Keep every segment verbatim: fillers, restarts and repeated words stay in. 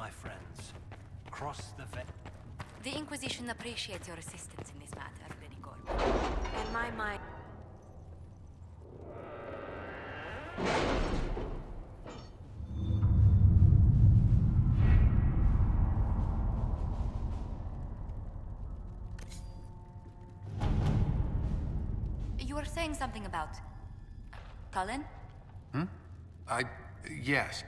my friends. Cross the veil. The Inquisition appreciates your assistance in this matter, Renicor. And my mind... You were saying something about... Cullen? Hmm? I... yes.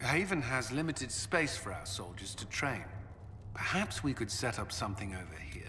Haven has limited space for our soldiers to train. Perhaps we could set up something over here.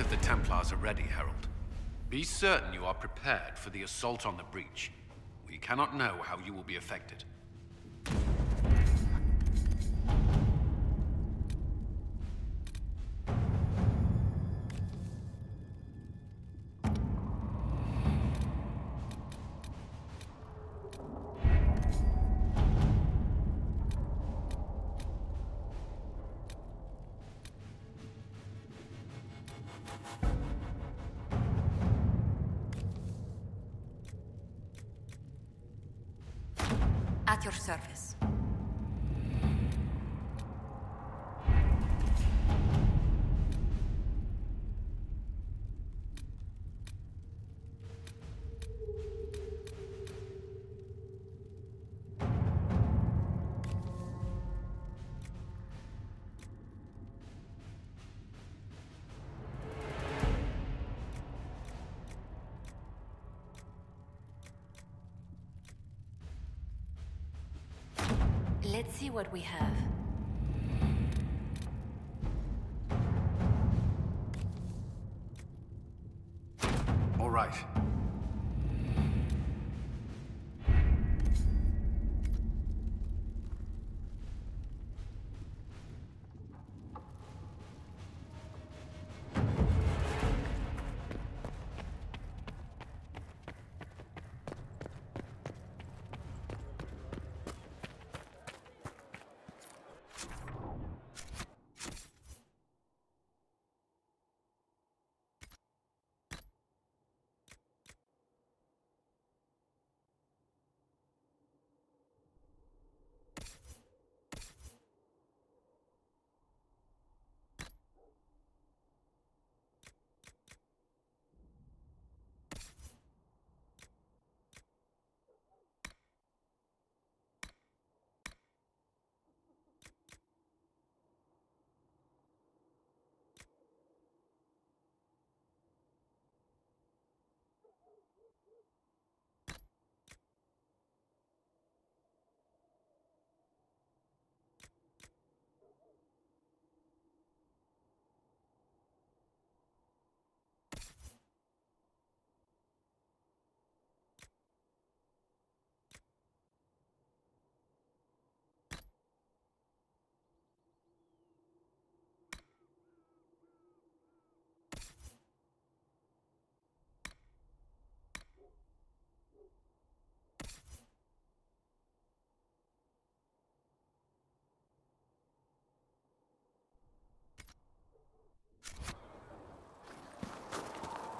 Of the Templars are ready, Herald. Be certain you are prepared for the assault on the Breach. We cannot know how you will be affected. At your service. Let's see what we have. All right.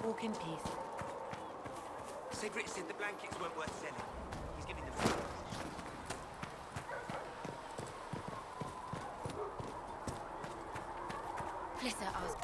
walk in peace. Sigrid said the blankets weren't worth selling. He's giving them to us. Flitter asked.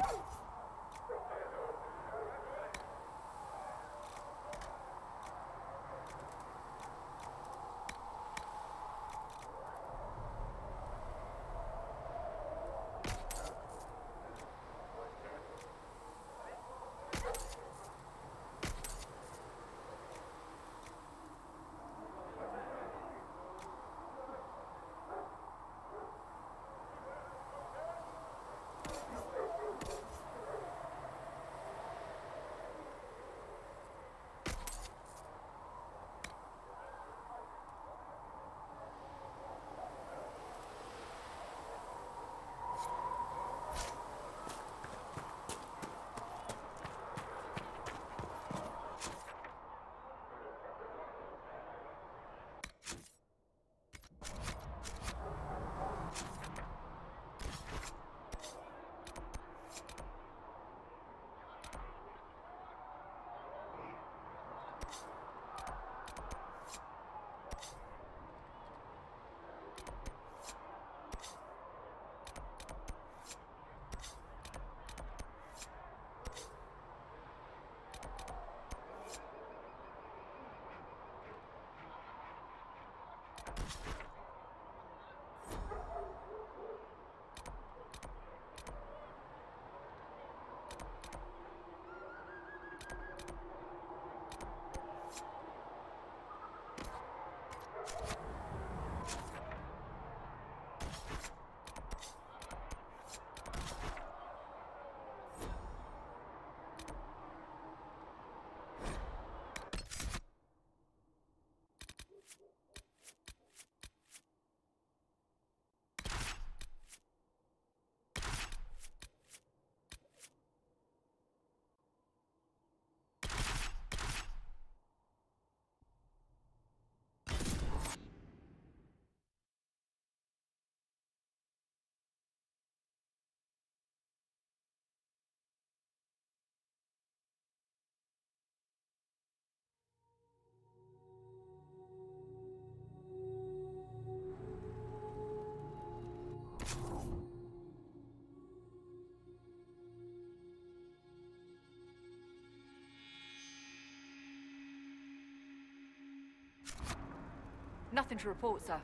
Nothing to report, sir.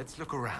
Let's look around.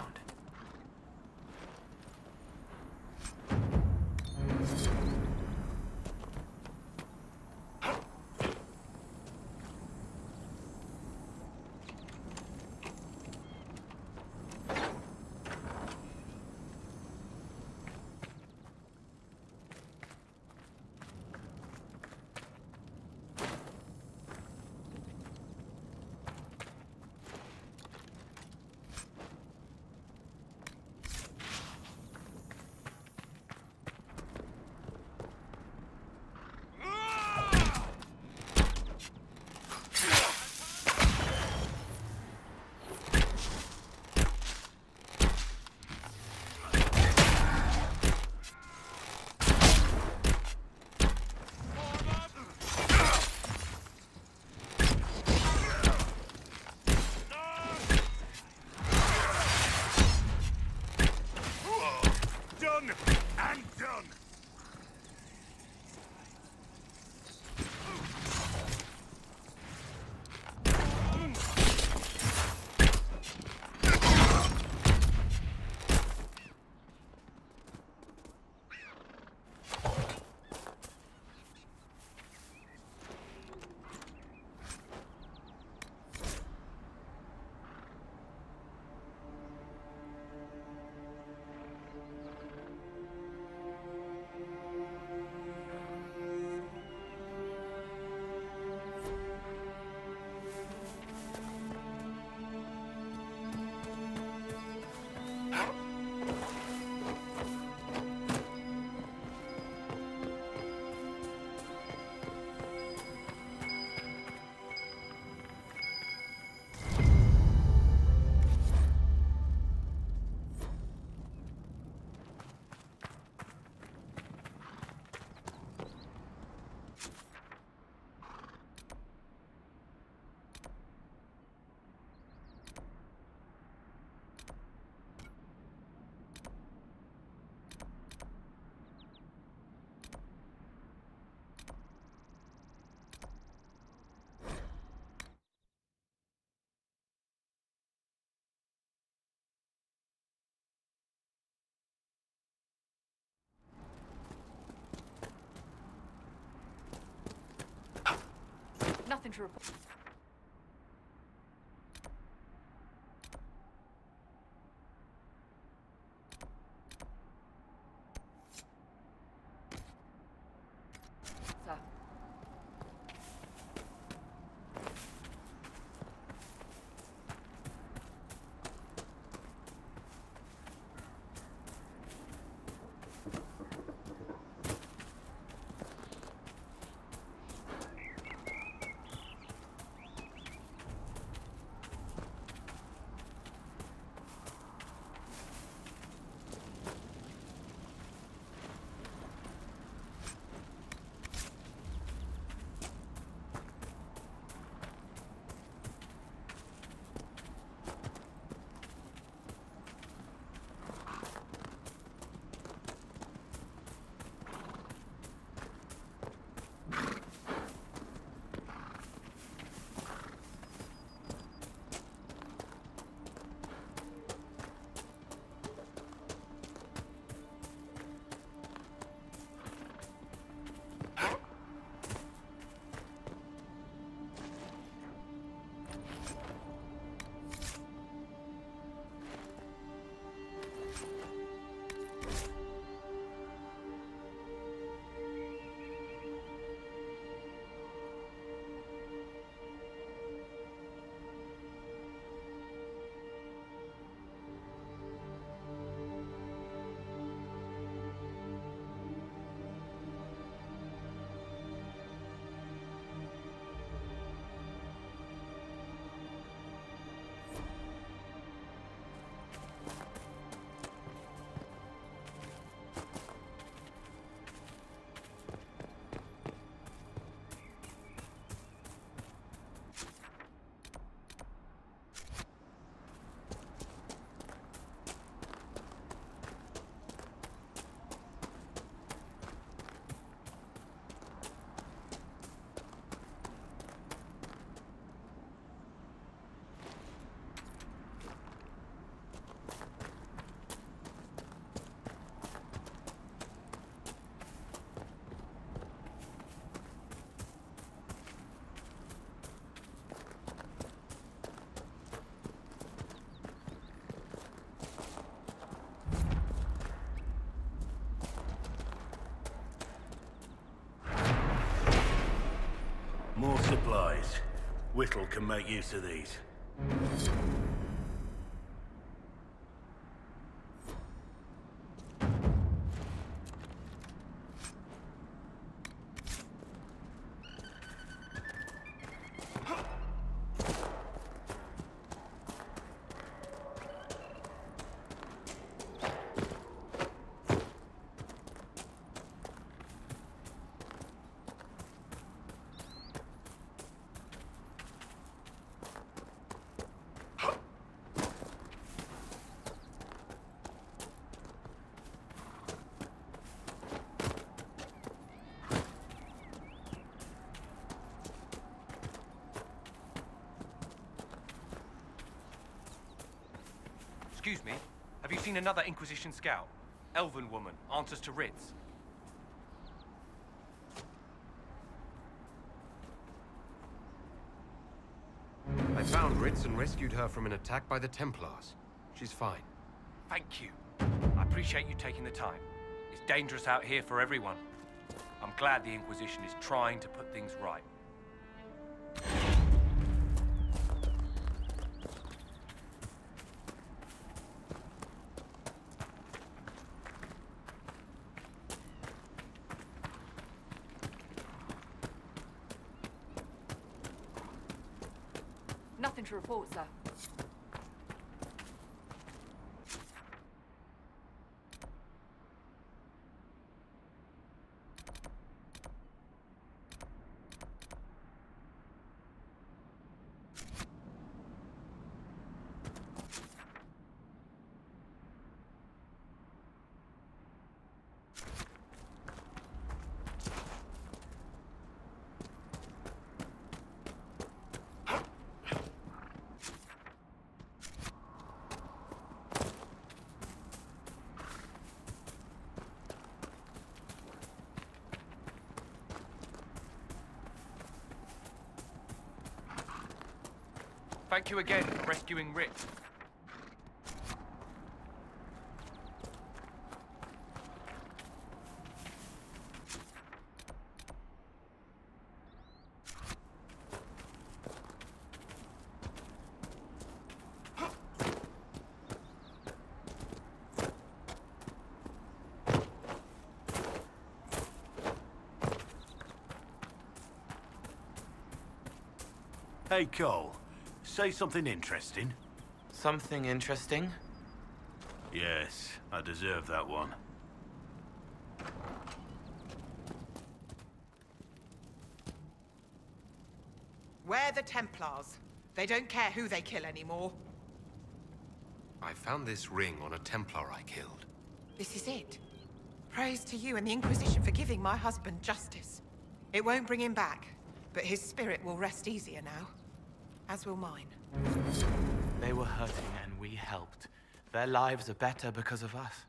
Nothing to report. Whittle can make use of these. Excuse me, have you seen another Inquisition scout? Elven woman, answers to writs. I found writs and rescued her from an attack by the Templars. She's fine. Thank you. I appreciate you taking the time. It's dangerous out here for everyone. I'm glad the Inquisition is trying to put things right. Nothing to report, sir. Thank you again for rescuing Rick. Hey, Cole. Say something interesting. Something interesting? Yes, I deserve that one. We're the Templars. They don't care who they kill anymore. I found this ring on a Templar I killed. This is it. Praise to you and the Inquisition for giving my husband justice. It won't bring him back, but his spirit will rest easier now. As will mine. They were hurting and we helped. Their lives are better because of us.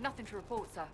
Nothing to report, sir.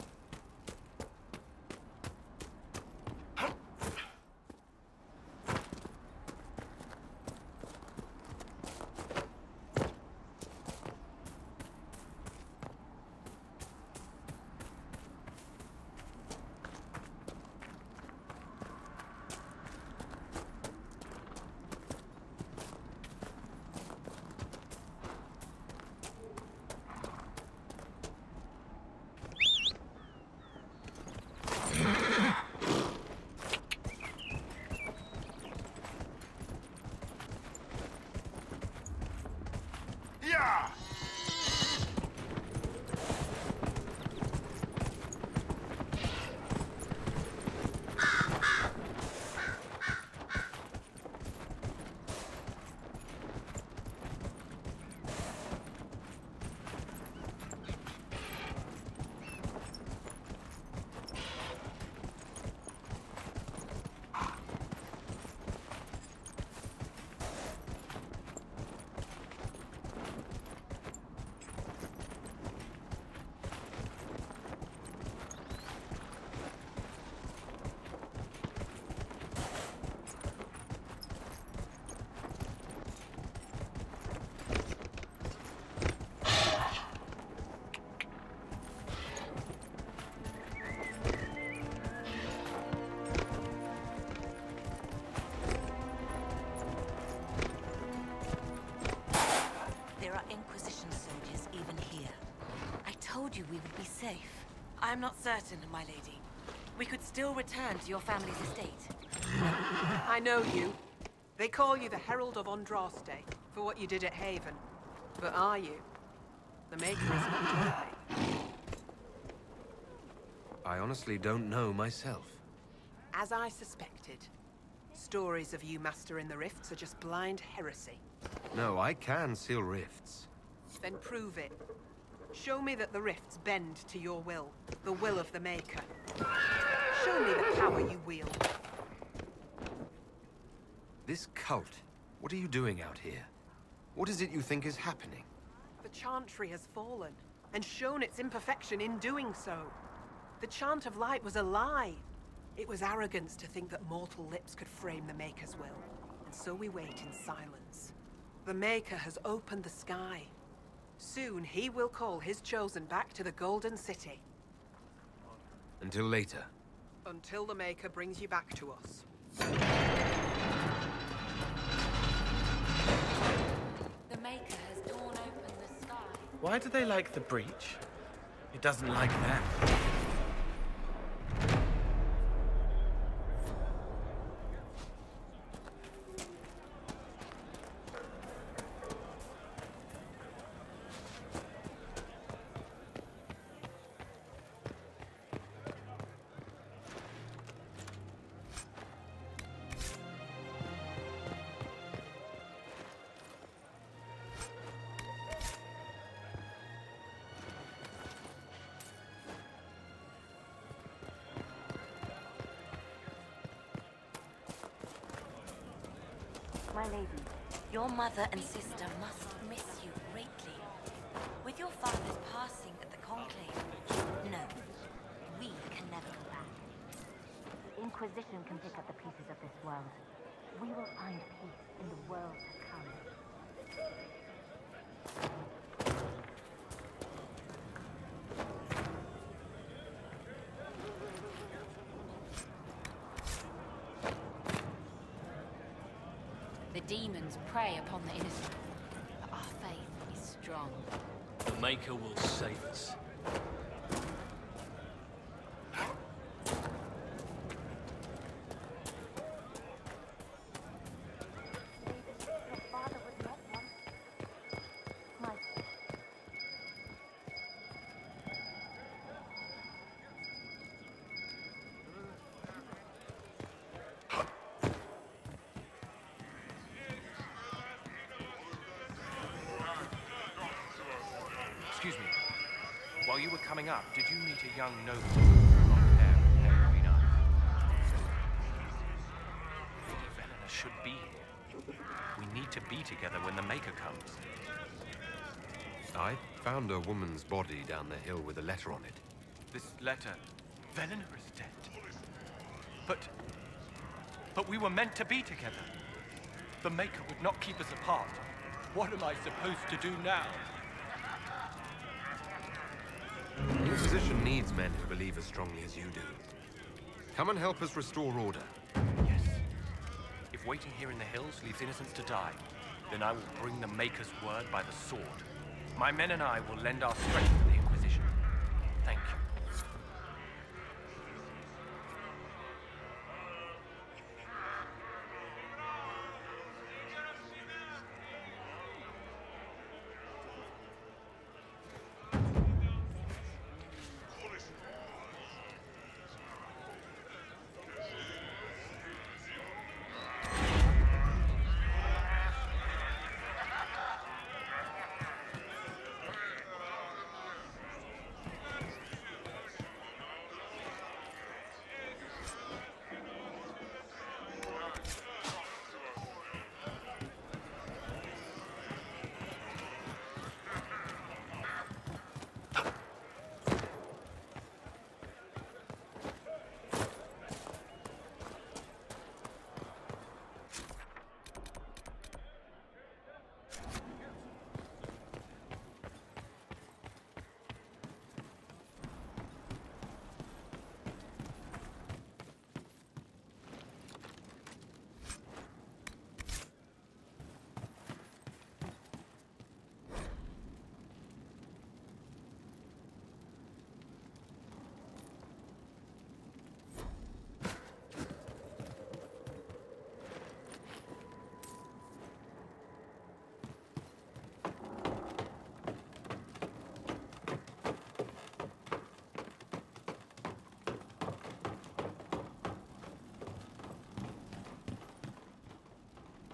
There are Inquisition soldiers even here. I told you we would be safe. I'm not certain, my lady. We could still return to your family's estate. I know you. They call you the Herald of Andraste for what you did at Haven. But are you? The Maker is not to die. I honestly don't know myself. As I suspected. Stories of you mastering the rifts are just blind heresy. No, I can seal rifts. Then prove it. Show me that the rifts bend to your will. The will of the Maker. Show me the power you wield. This cult. What are you doing out here? What is it you think is happening? The Chantry has fallen, and shown its imperfection in doing so. The Chant of Light was a lie. It was arrogance to think that mortal lips could frame the Maker's will. And so we wait in silence. The Maker has opened the sky. Soon he will call his chosen back to the Golden City. Until later. Until the Maker brings you back to us. The Maker has torn open the sky. Why do they like the Breach? It doesn't like them. My lady, your mother and sister must miss you greatly. With your father's passing at the Conclave, no, we can never come back. The Inquisition can pick up the pieces of this world. We will find peace in the world to come. Demons prey upon the innocent, but our faith is strong. The Maker will save us. Excuse me. While you were coming up, did you meet a young noble with long hair and hair green eyes? Lavellan should be here. We need to be together when the Maker comes. I found a woman's body down the hill with a letter on it. This letter? Velina is dead. But... But we were meant to be together. The Maker would not keep us apart. What am I supposed to do now? The Inquisition needs men who believe as strongly as you do. Come and help us restore order. Yes. If waiting here in the hills leaves innocents to die, then I will bring the Maker's word by the sword. My men and I will lend our strength to the Inquisition. Thank you.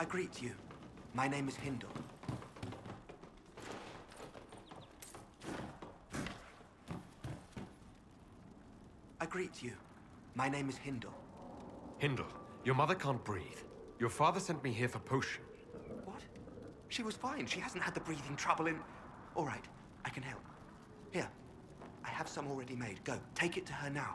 I greet you. My name is Hyndel. I greet you. My name is Hyndel. Hyndel, your mother can't breathe. Your father sent me here for potion. What? She was fine. She hasn't had the breathing trouble in... All right, I can help. Here, I have some already made. Go, take it to her now.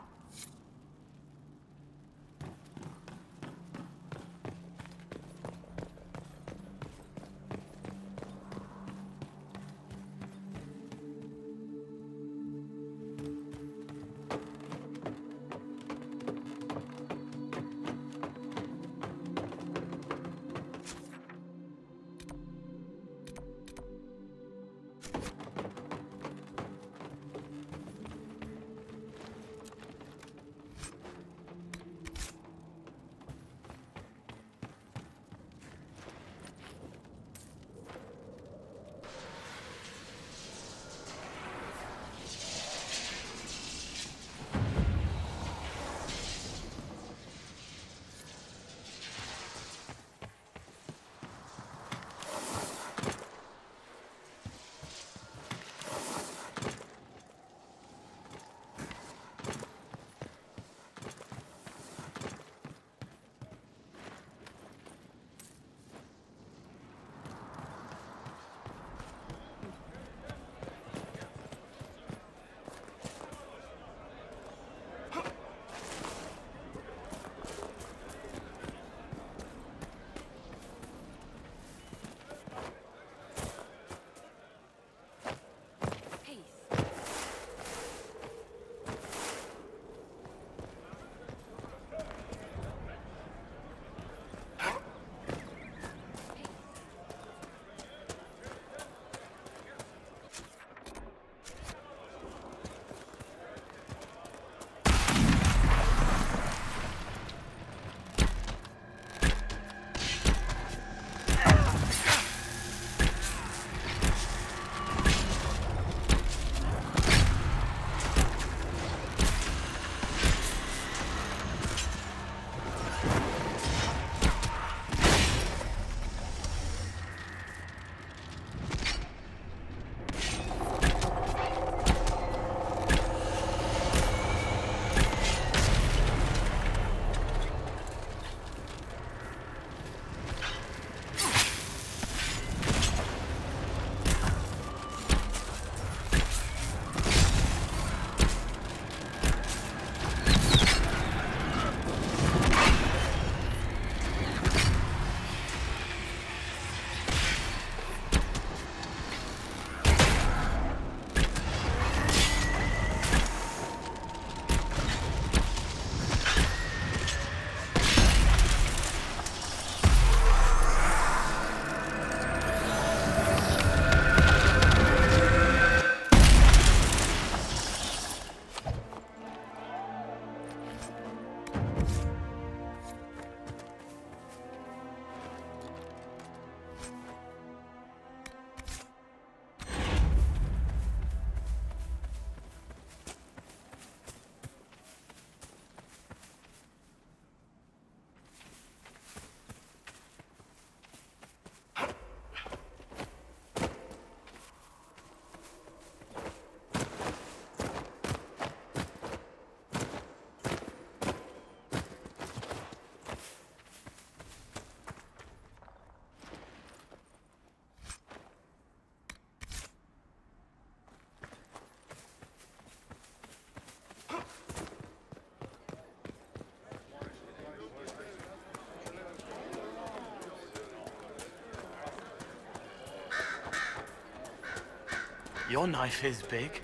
Your knife is big.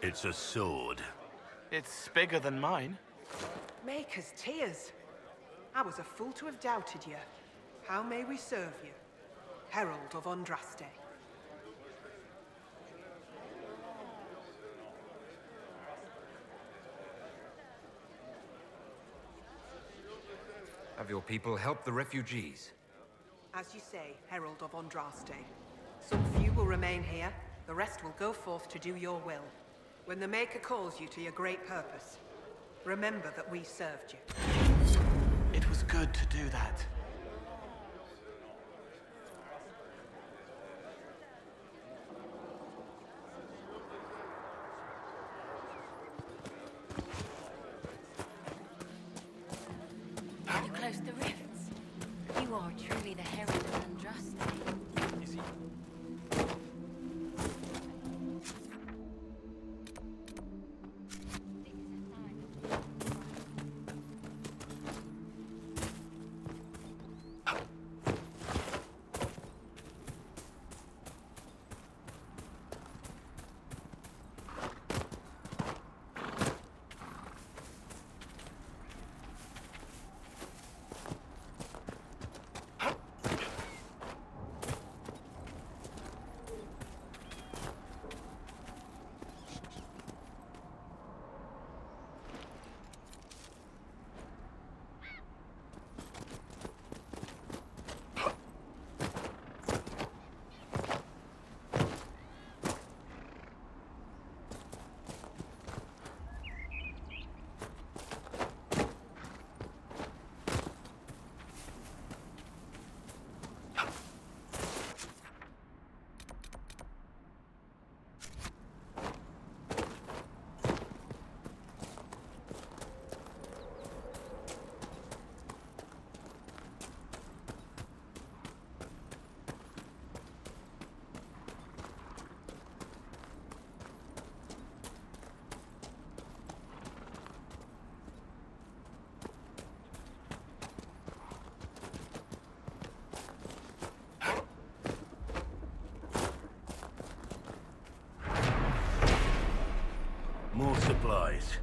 It's a sword. It's bigger than mine. Maker's tears. I was a fool to have doubted you. How may we serve you? Herald of Andraste. Have your people helped the refugees? As you say, Herald of Andraste. Some few will remain here, the rest will go forth to do your will. When the Maker calls you to your great purpose, remember that we served you. It was good to do that. You closed the rifts. You are truly the Herald of Andraste. Is he? More supplies.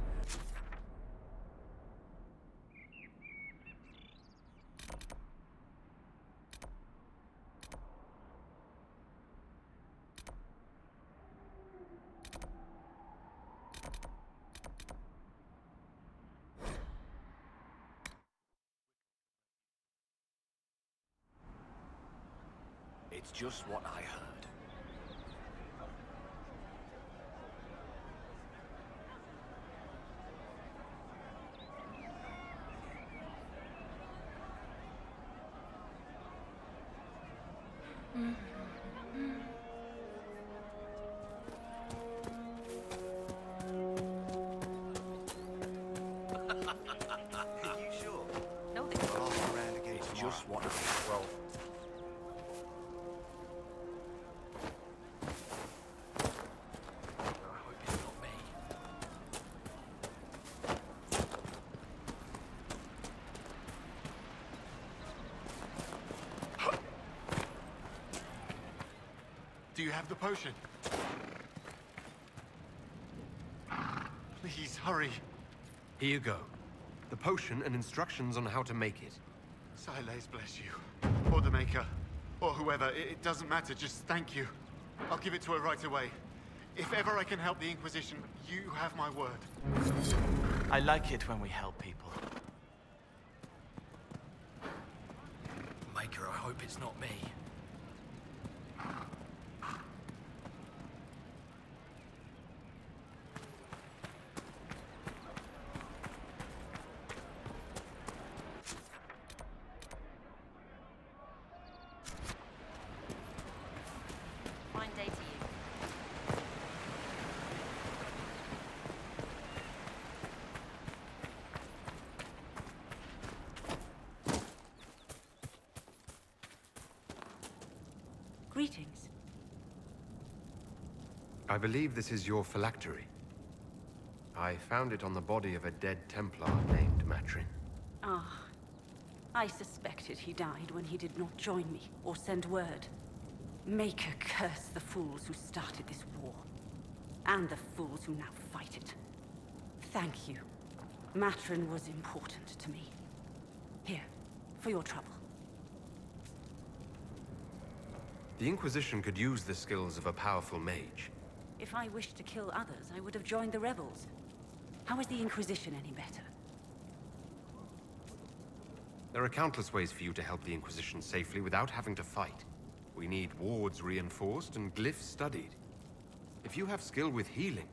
It's just what I heard. Do you have the potion? Please, hurry. Here you go. The potion and instructions on how to make it. Siles, bless you. Or the Maker. Or whoever. It, it doesn't matter. Just thank you. I'll give it to her right away. If ever I can help the Inquisition, you have my word. I like it when we help people. Maker, I hope it's not me. Greetings. I believe this is your phylactery. I found it on the body of a dead Templar named Matrin. Ah. I suspected he died when he did not join me or send word. Maker curse the fools who started this war. And the fools who now fight it. Thank you. Matrin was important to me. Here, for your trouble. The Inquisition could use the skills of a powerful mage. If I wished to kill others, I would have joined the rebels. How is the Inquisition any better? There are countless ways for you to help the Inquisition safely without having to fight. We need wards reinforced and glyphs studied. If you have skill with healing,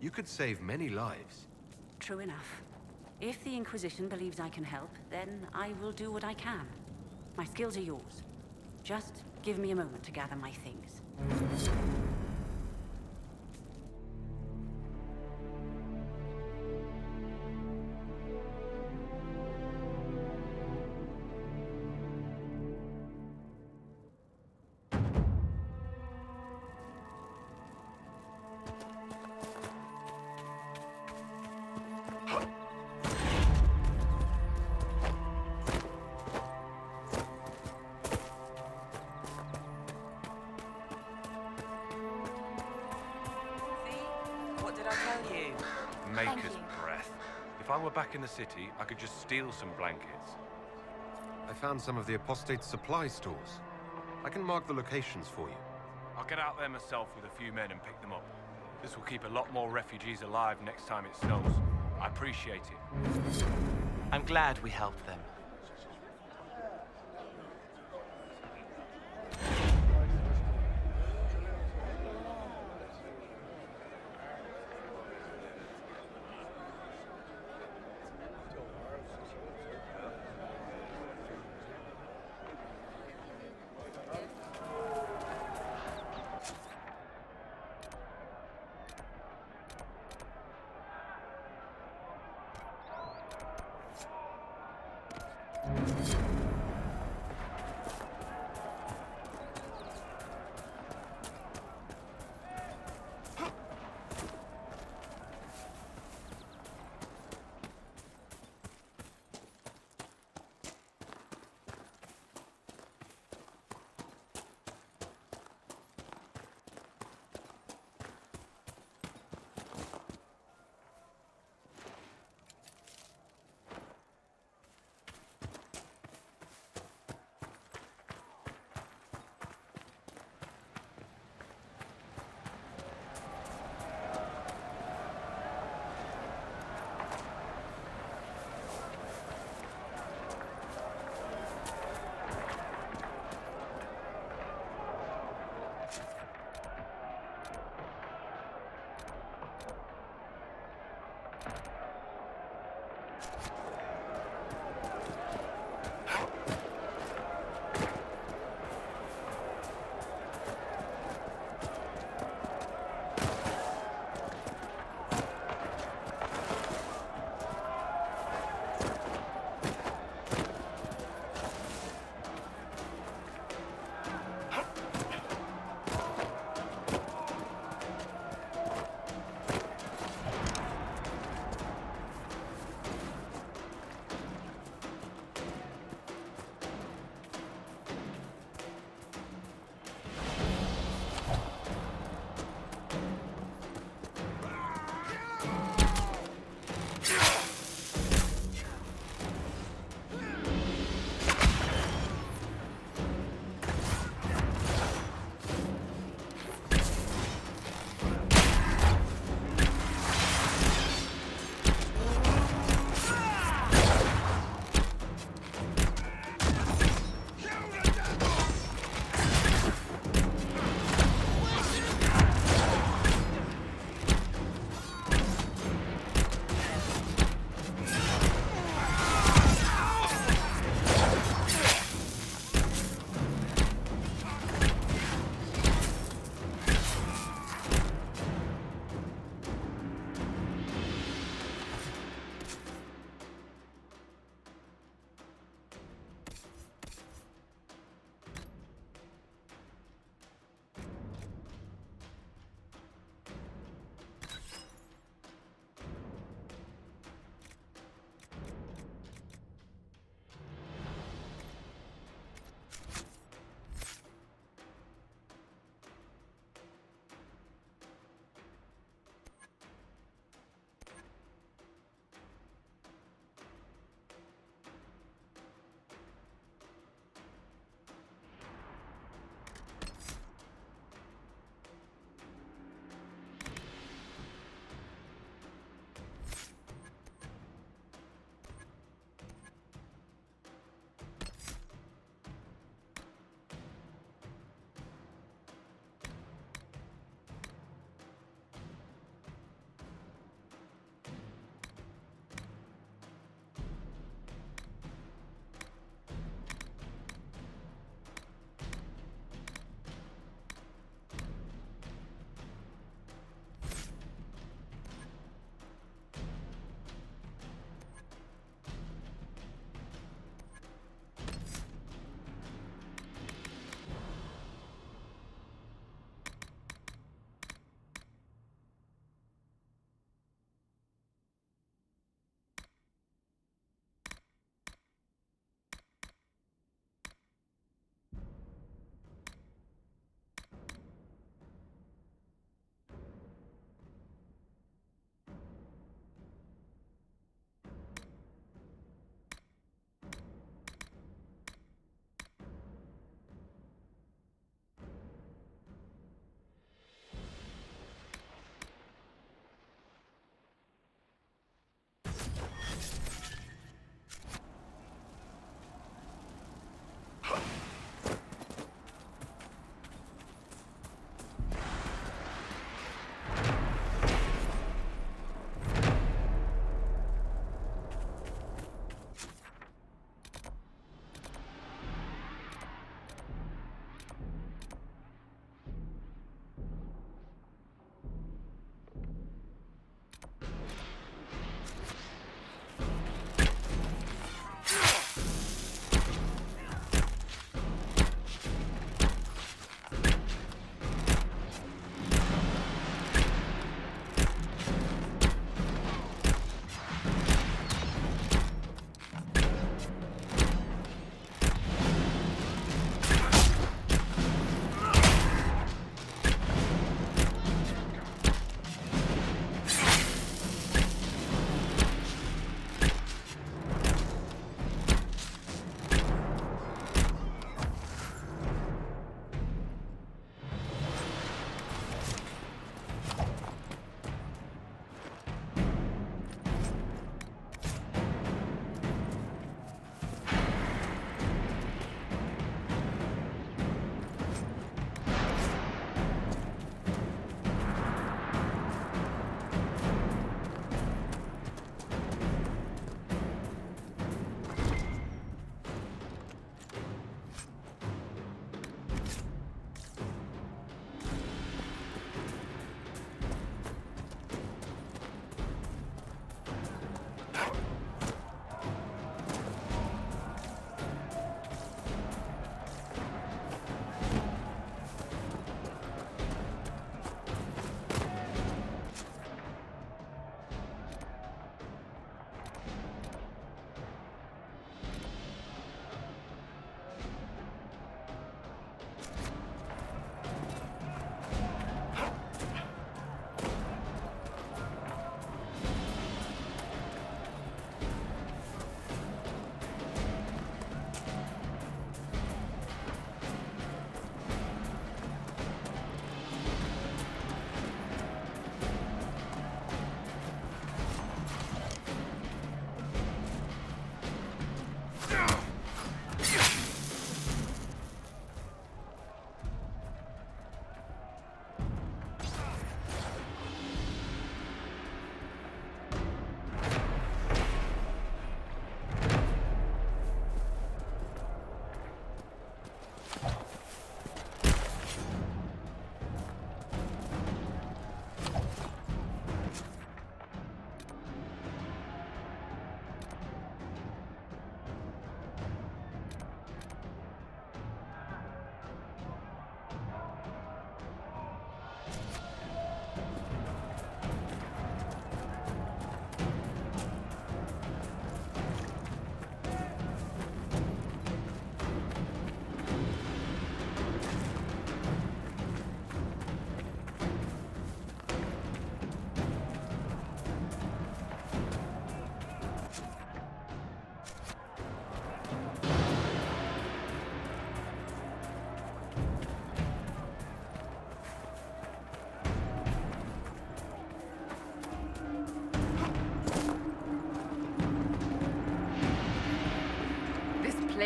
you could save many lives. True enough. If the Inquisition believes I can help, then I will do what I can. My skills are yours. Just give me a moment to gather my things. Maker's breath. If I were back in the city, I could just steal some blankets. I found some of the apostate's supply stores. I can mark the locations for you. I'll get out there myself with a few men and pick them up. This will keep a lot more refugees alive next time it snows. I appreciate it. I'm glad we helped them.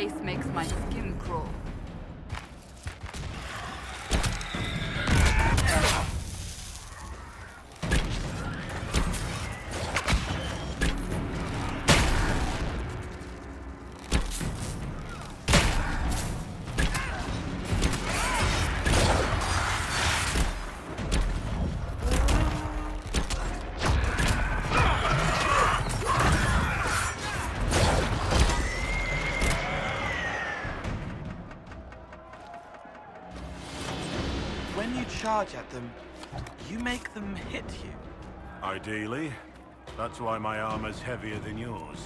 face makes my skin crawl. At them, you make them hit you. Ideally. That's why my armor's heavier than yours.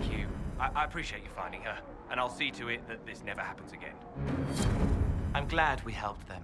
Thank you. I, I appreciate you finding her, and I'll see to it that this never happens again. I'm glad we helped them.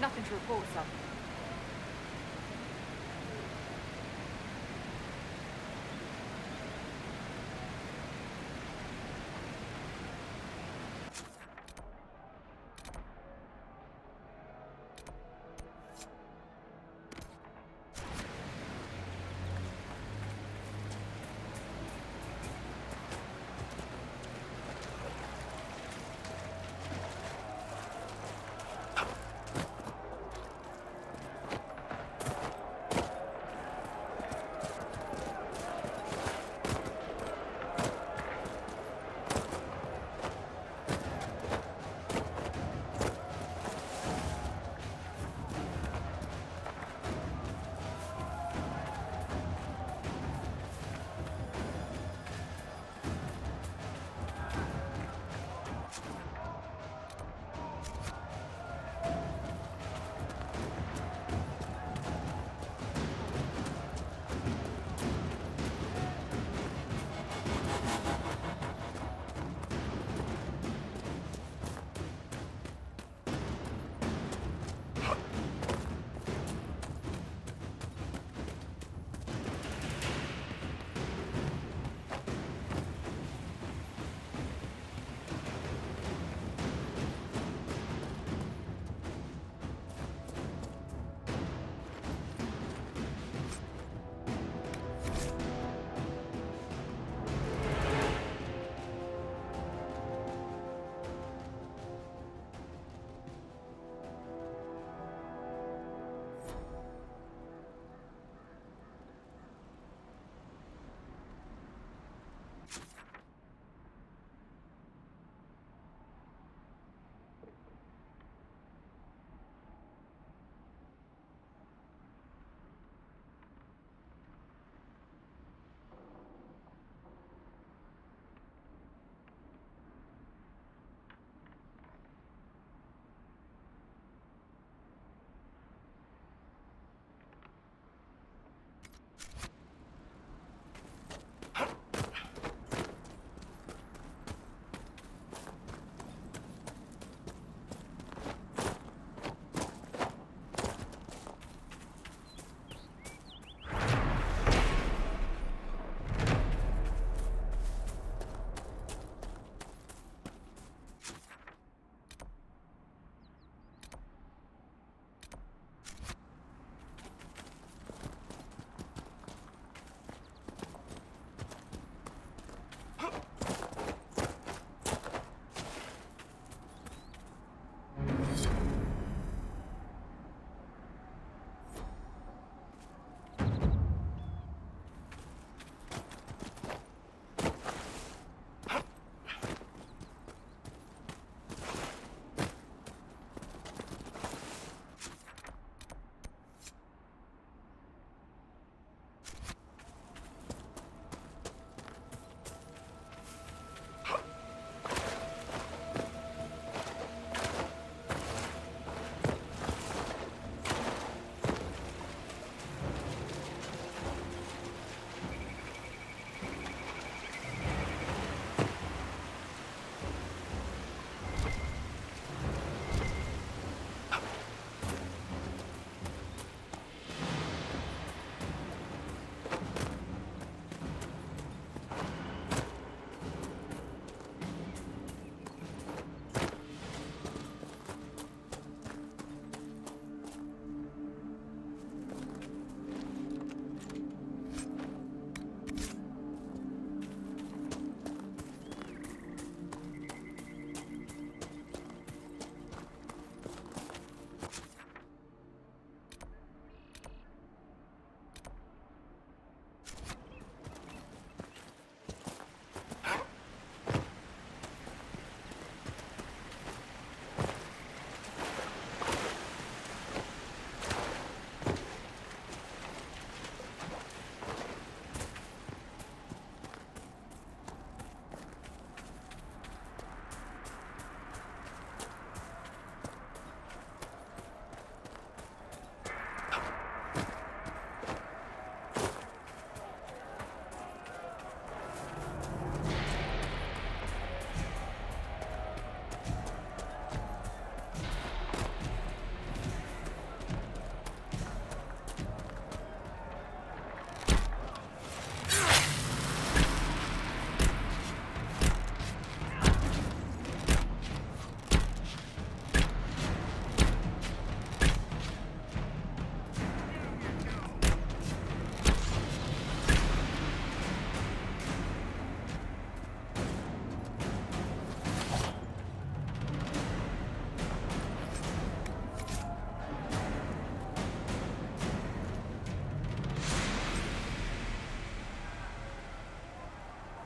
Nothing to report, sir.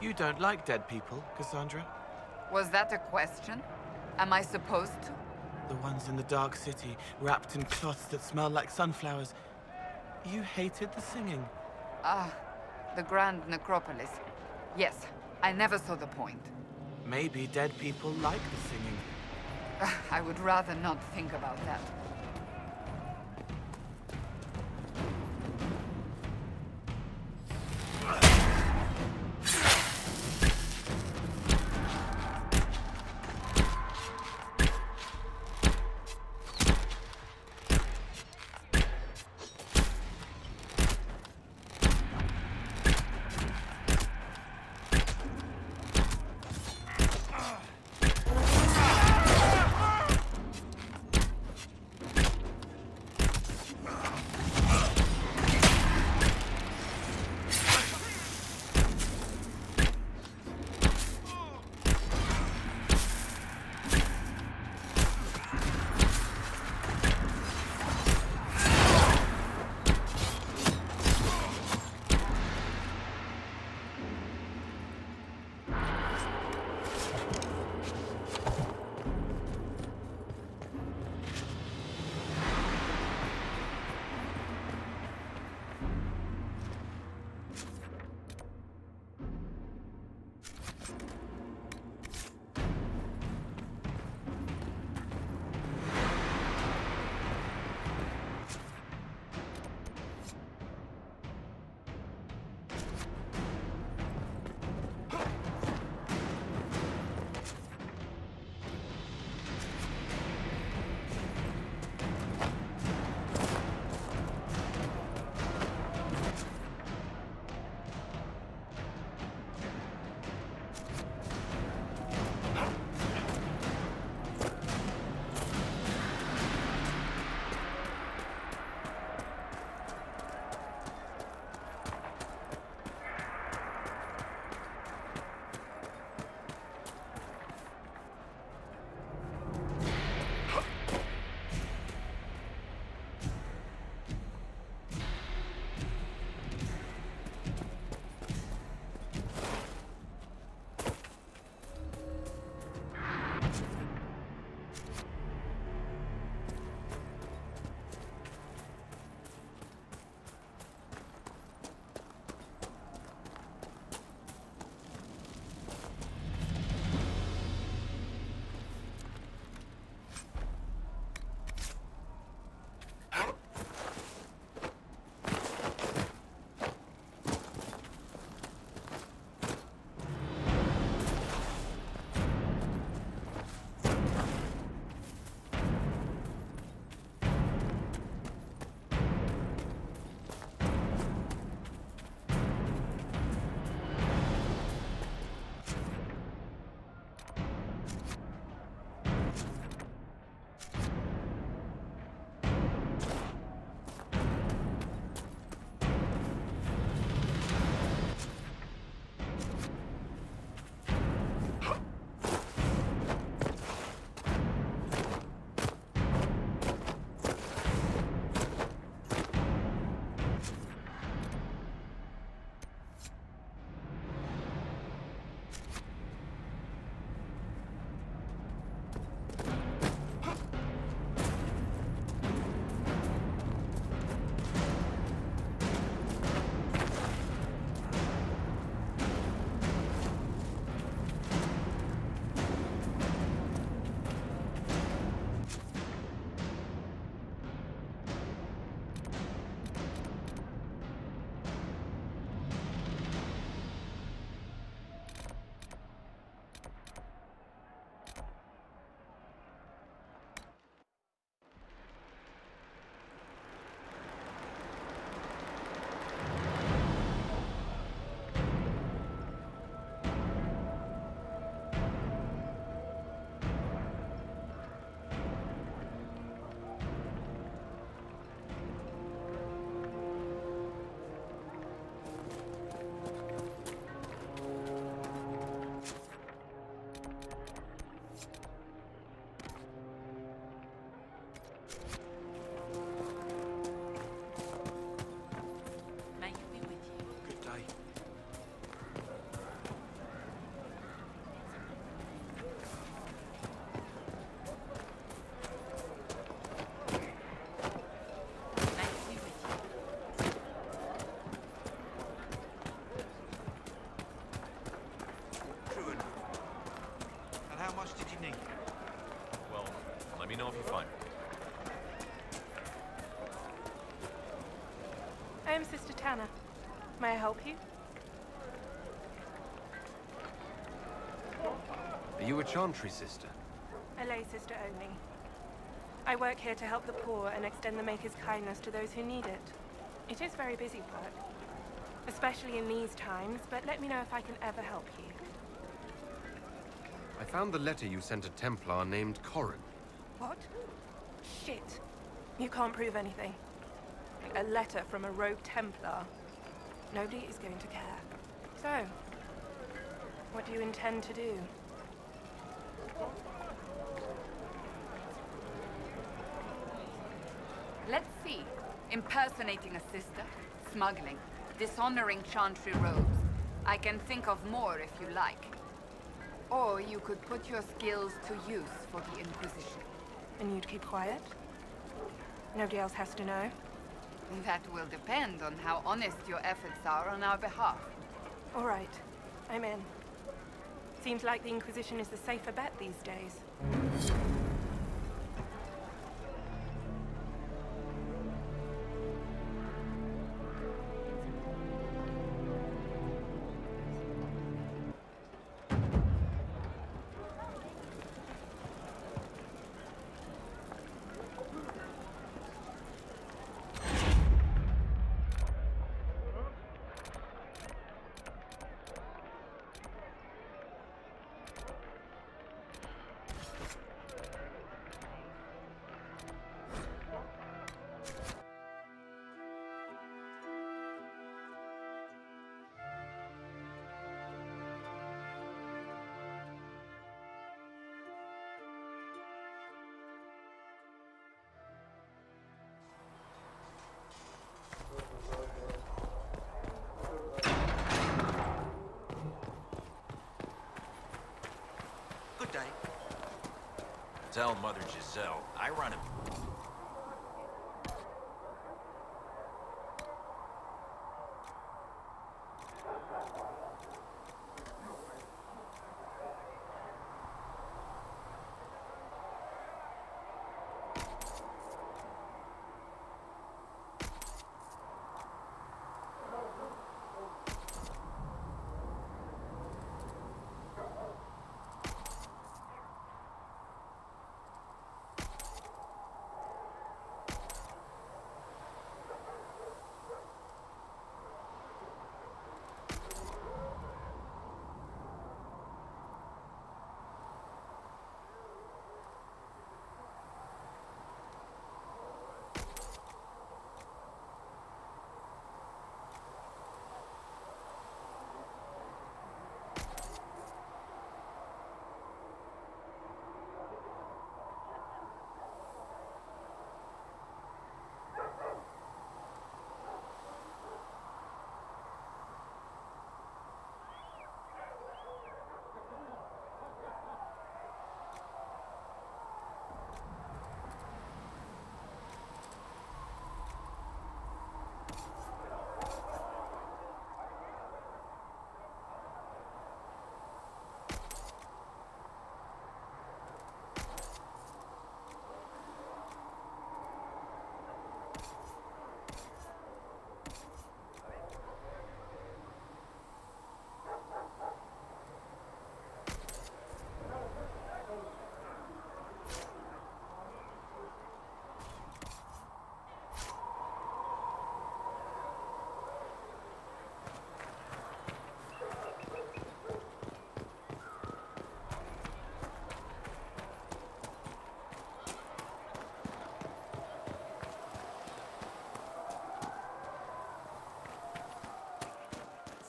You don't like dead people, Cassandra? Was that a question? Am I supposed to? The ones in the dark city, wrapped in cloths that smell like sunflowers. You hated the singing. Ah, the grand necropolis. Yes, I never saw the point. Maybe dead people like the singing. Uh, I would rather not think about that. am Sister Tanner. May I help you? Are you a Chantry sister? A lay sister only. I work here to help the poor and extend the Maker's kindness to those who need it. It is very busy work, especially in these times, but let me know if I can ever help you. I found the letter you sent a Templar named Corin. What? Shit. You can't prove anything. A letter from a rogue Templar. Nobody is going to care. So, what do you intend to do? Let's see. Impersonating a sister, smuggling, dishonoring Chantry robes. I can think of more if you like. Or you could put your skills to use for the Inquisition. And you'd keep quiet? Nobody else has to know? That will depend on how honest your efforts are on our behalf. All right. I'm in. Seems like the Inquisition is the safer bet these days. Good day. Tell Mother Giselle I run him.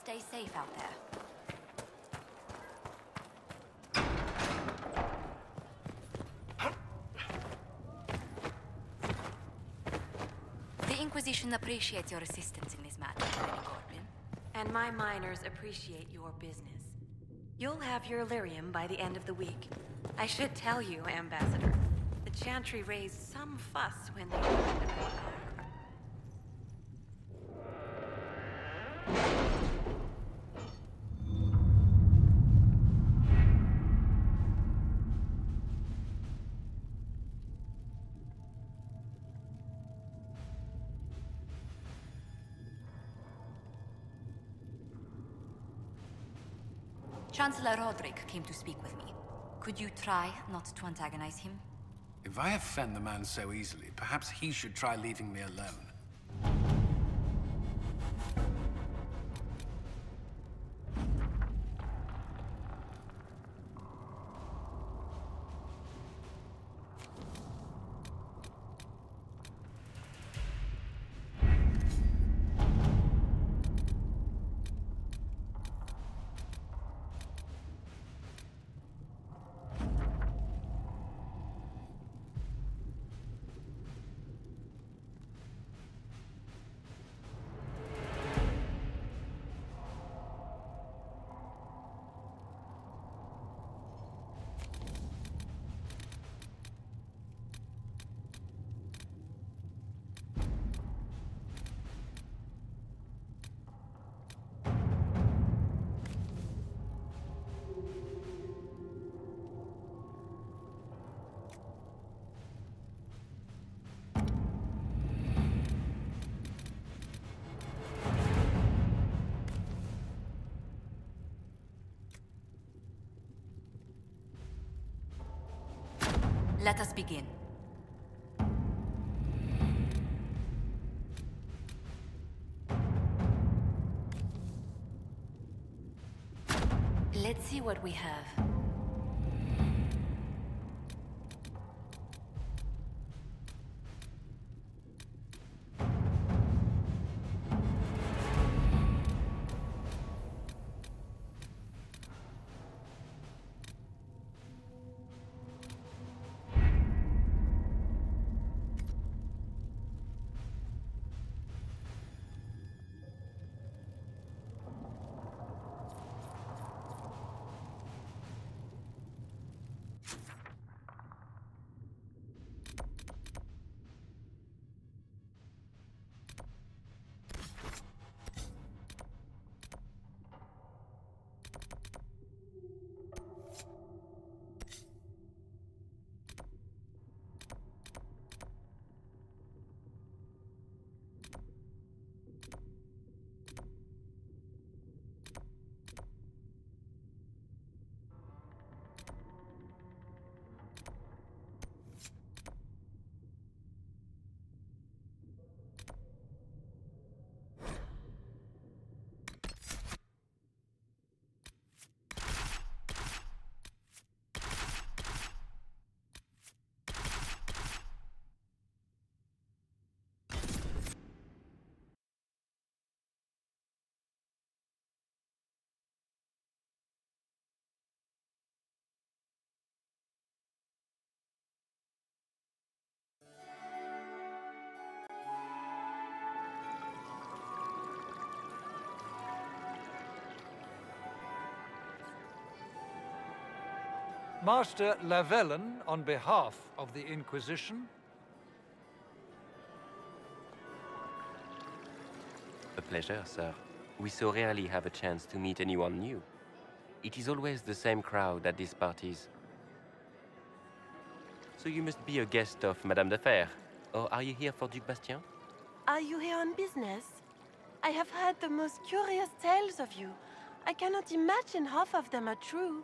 Stay safe out there. The Inquisition appreciates your assistance in this matter, Lady Corbin. And my miners appreciate your business. You'll have your lyrium by the end of the week. I should tell you, Ambassador, the Chantry raised some fuss when they learned about that. Chancellor Roderick came to speak with me. Could you try not to antagonize him? If I offend the man so easily, perhaps he should try leaving me alone. Let us begin. Let's see what we have. Master Lavellan, on behalf of the Inquisition. A pleasure, sir. We so rarely have a chance to meet anyone new. It is always the same crowd at these parties. So you must be a guest of Madame de Fer, or are you here for Duke Bastien? Are you here on business? I have heard the most curious tales of you. I cannot imagine half of them are true.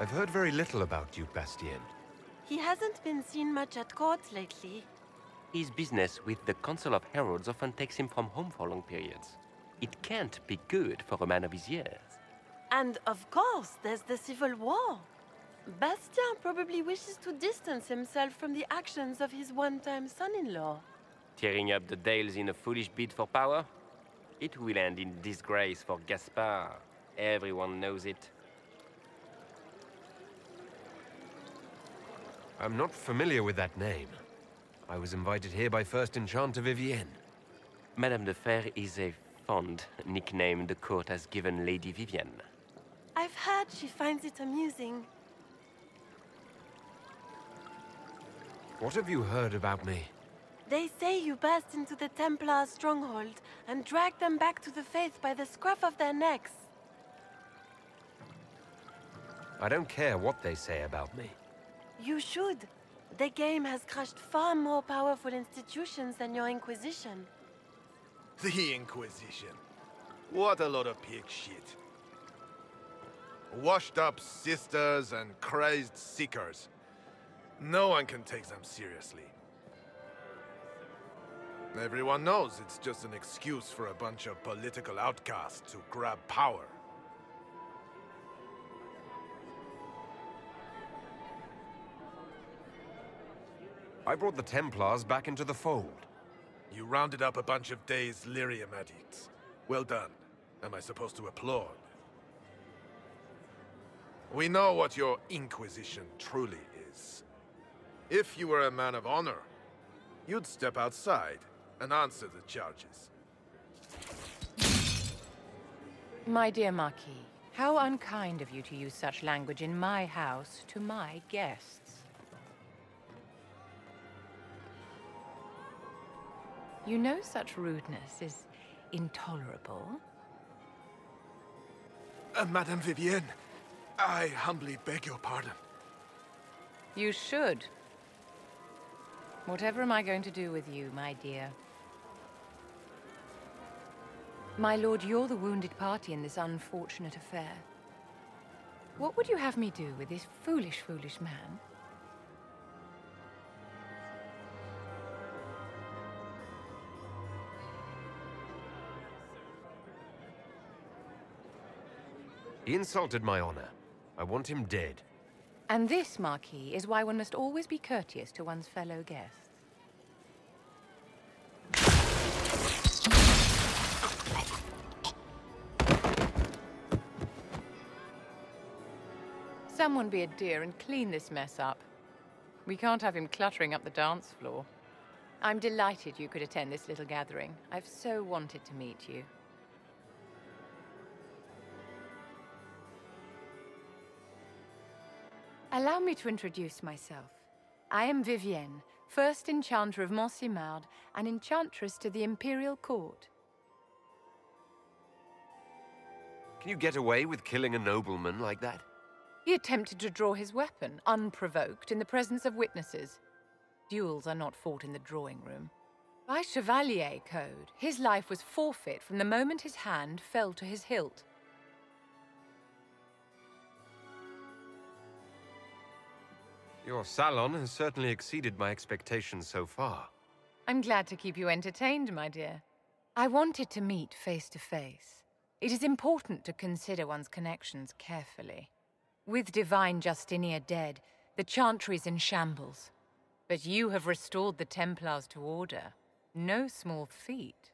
I've heard very little about Duke Bastien. He hasn't been seen much at court lately. His business with the Council of Heralds often takes him from home for long periods. It can't be good for a man of his years. And of course, there's the civil war. Bastien probably wishes to distance himself from the actions of his one-time son-in-law. Tearing up the Dales in a foolish bid for power? It will end in disgrace for Gaspard. Everyone knows it. I'm not familiar with that name. I was invited here by First Enchanter Vivienne. Madame de Fer is a fond nickname the court has given Lady Vivienne. I've heard she finds it amusing. What have you heard about me? They say you burst into the Templars' stronghold and dragged them back to the faith by the scruff of their necks. I don't care what they say about me. You should. The game has crushed far more powerful institutions than your Inquisition. The Inquisition. What a lot of pig shit. Washed up sisters and crazed seekers. No one can take them seriously. Everyone knows it's just an excuse for a bunch of political outcasts to grab power. I brought the Templars back into the fold. You rounded up a bunch of dazed lyrium addicts. Well done. Am I supposed to applaud? We know what your Inquisition truly is. If you were a man of honor, you'd step outside and answer the charges. My dear Marquis, how unkind of you to use such language in my house to my guests. You know such rudeness is intolerable. Uh, Madame Vivienne, I humbly beg your pardon. You should. Whatever am I going to do with you, my dear? My lord, you're the wounded party in this unfortunate affair. What would you have me do with this foolish, foolish man? He insulted my honor. I want him dead. And this, Marquis, is why one must always be courteous to one's fellow guests. Someone be a dear and clean this mess up. We can't have him cluttering up the dance floor. I'm delighted you could attend this little gathering. I've so wanted to meet you. Allow me to introduce myself. I am Vivienne, First Enchanter of Montsimard, and Enchantress to the Imperial Court. Can you get away with killing a nobleman like that? He attempted to draw his weapon, unprovoked, in the presence of witnesses. Duels are not fought in the drawing room. By Chevalier Code, his life was forfeit from the moment his hand fell to his hilt. Your salon has certainly exceeded my expectations so far. I'm glad to keep you entertained, my dear. I wanted to meet face to face. It is important to consider one's connections carefully. With Divine Justinia dead, the Chantry's in shambles. But you have restored the Templars to order. No small feat.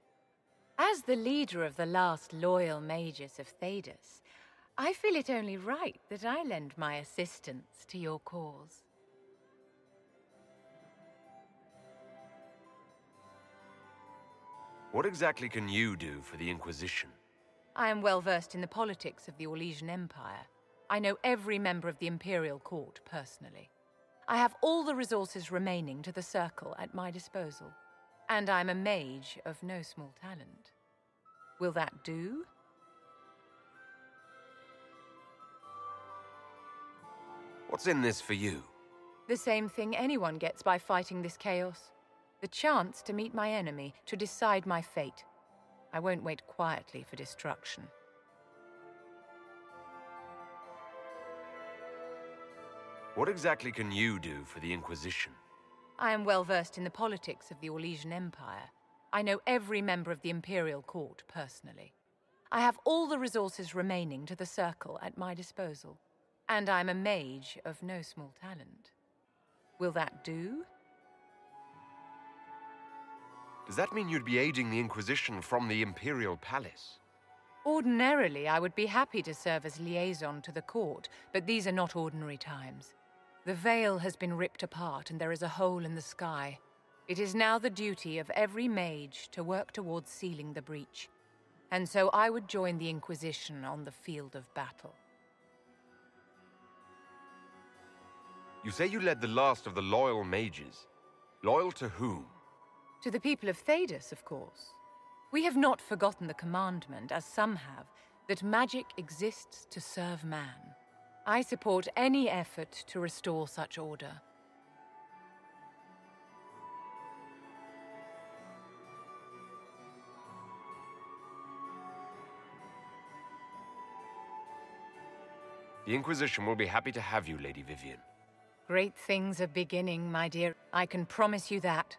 As the leader of the last loyal mages of Thedas, I feel it only right that I lend my assistance to your cause. What exactly can you do for the Inquisition? I am well versed in the politics of the Orlesian Empire. I know every member of the Imperial Court personally. I have all the resources remaining to the Circle at my disposal. And I'm a mage of no small talent. Will that do? What's in this for you? The same thing anyone gets by fighting this chaos. The chance to meet my enemy, to decide my fate. I won't wait quietly for destruction. What exactly can you do for the Inquisition? I am well versed in the politics of the Orlesian Empire. I know every member of the Imperial Court personally. I have all the resources remaining to the Circle at my disposal. And I'm a mage of no small talent. Will that do? Does that mean you'd be aiding the Inquisition from the Imperial Palace? Ordinarily, I would be happy to serve as liaison to the court, but these are not ordinary times. The veil has been ripped apart and there is a hole in the sky. It is now the duty of every mage to work towards sealing the breach. And so I would join the Inquisition on the field of battle. You say you led the last of the loyal mages. Loyal to whom? To the people of Thedas, of course. We have not forgotten the commandment, as some have, that magic exists to serve man. I support any effort to restore such order. The Inquisition will be happy to have you, Lady Vivienne. Great things are beginning, my dear. I can promise you that.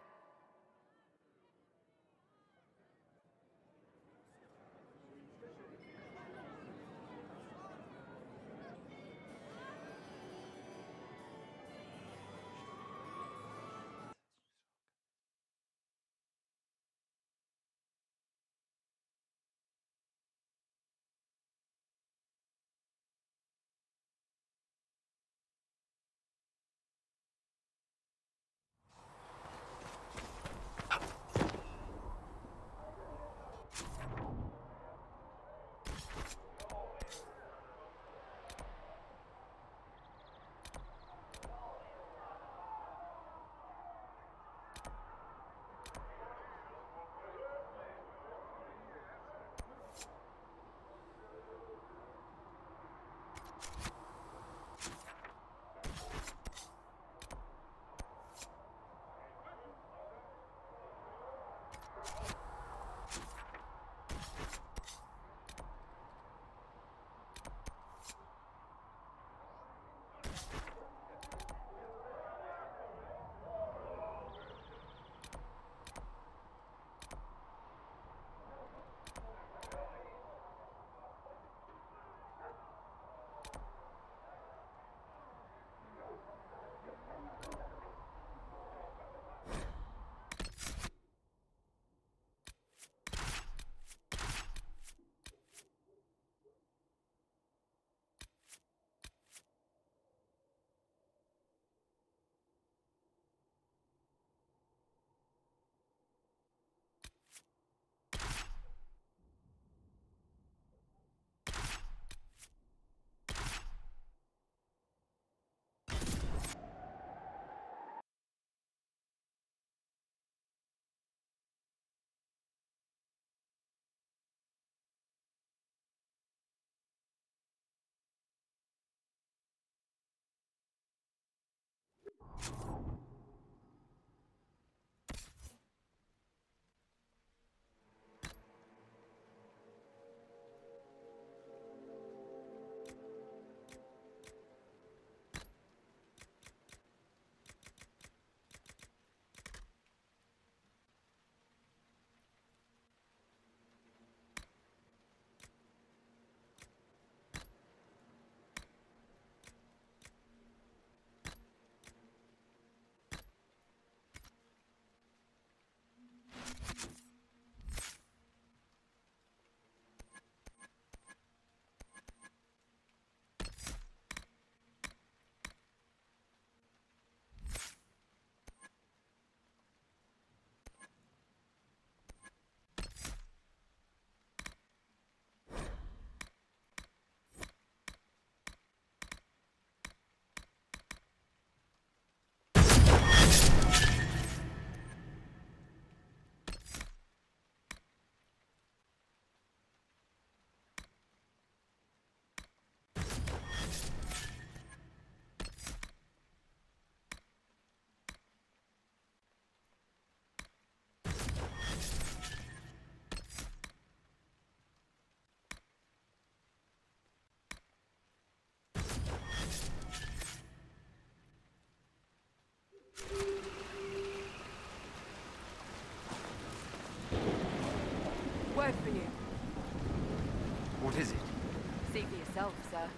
Word for you. What is it? See for yourself, sir.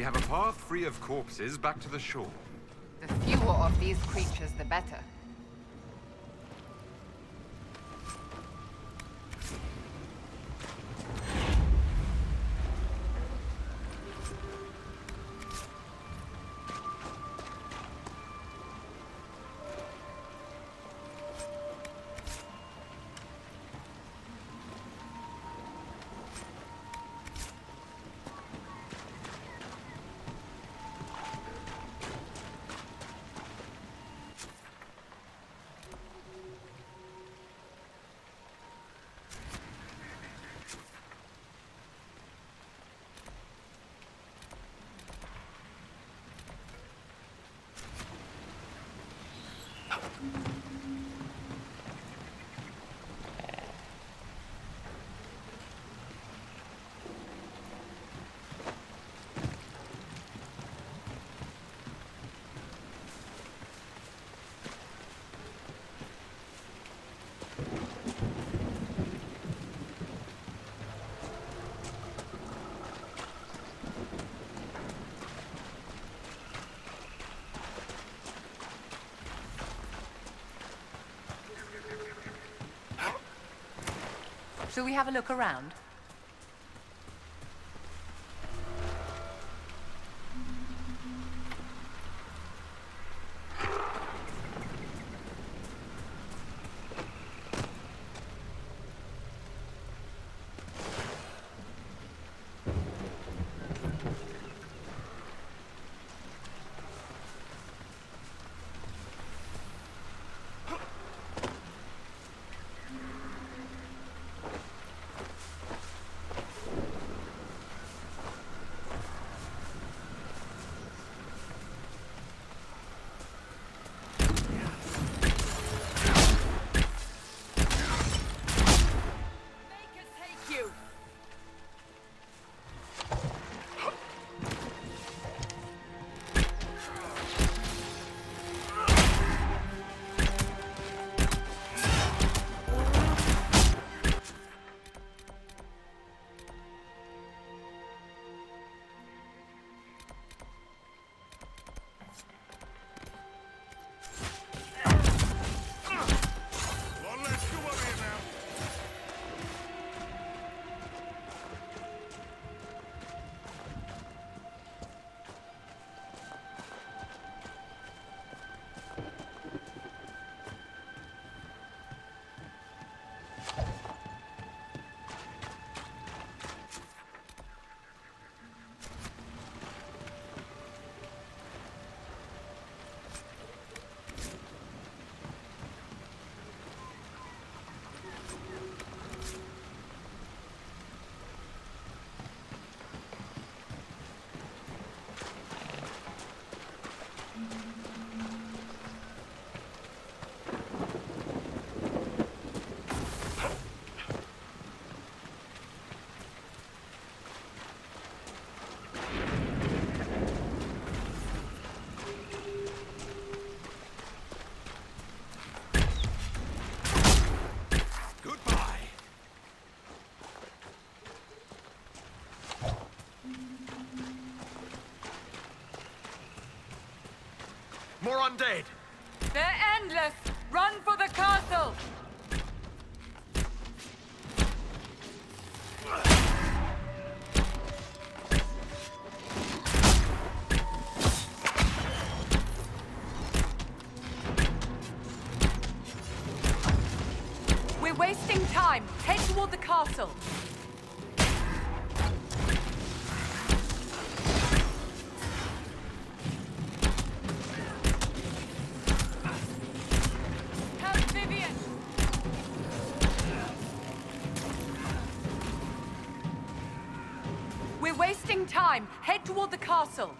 We have a path free of corpses back to the shore. The fewer of these creatures, the better. Shall we have a look around? More undead! They're endless! Run for the castle! We're wasting time! Head toward the castle! Time. Head toward the castle.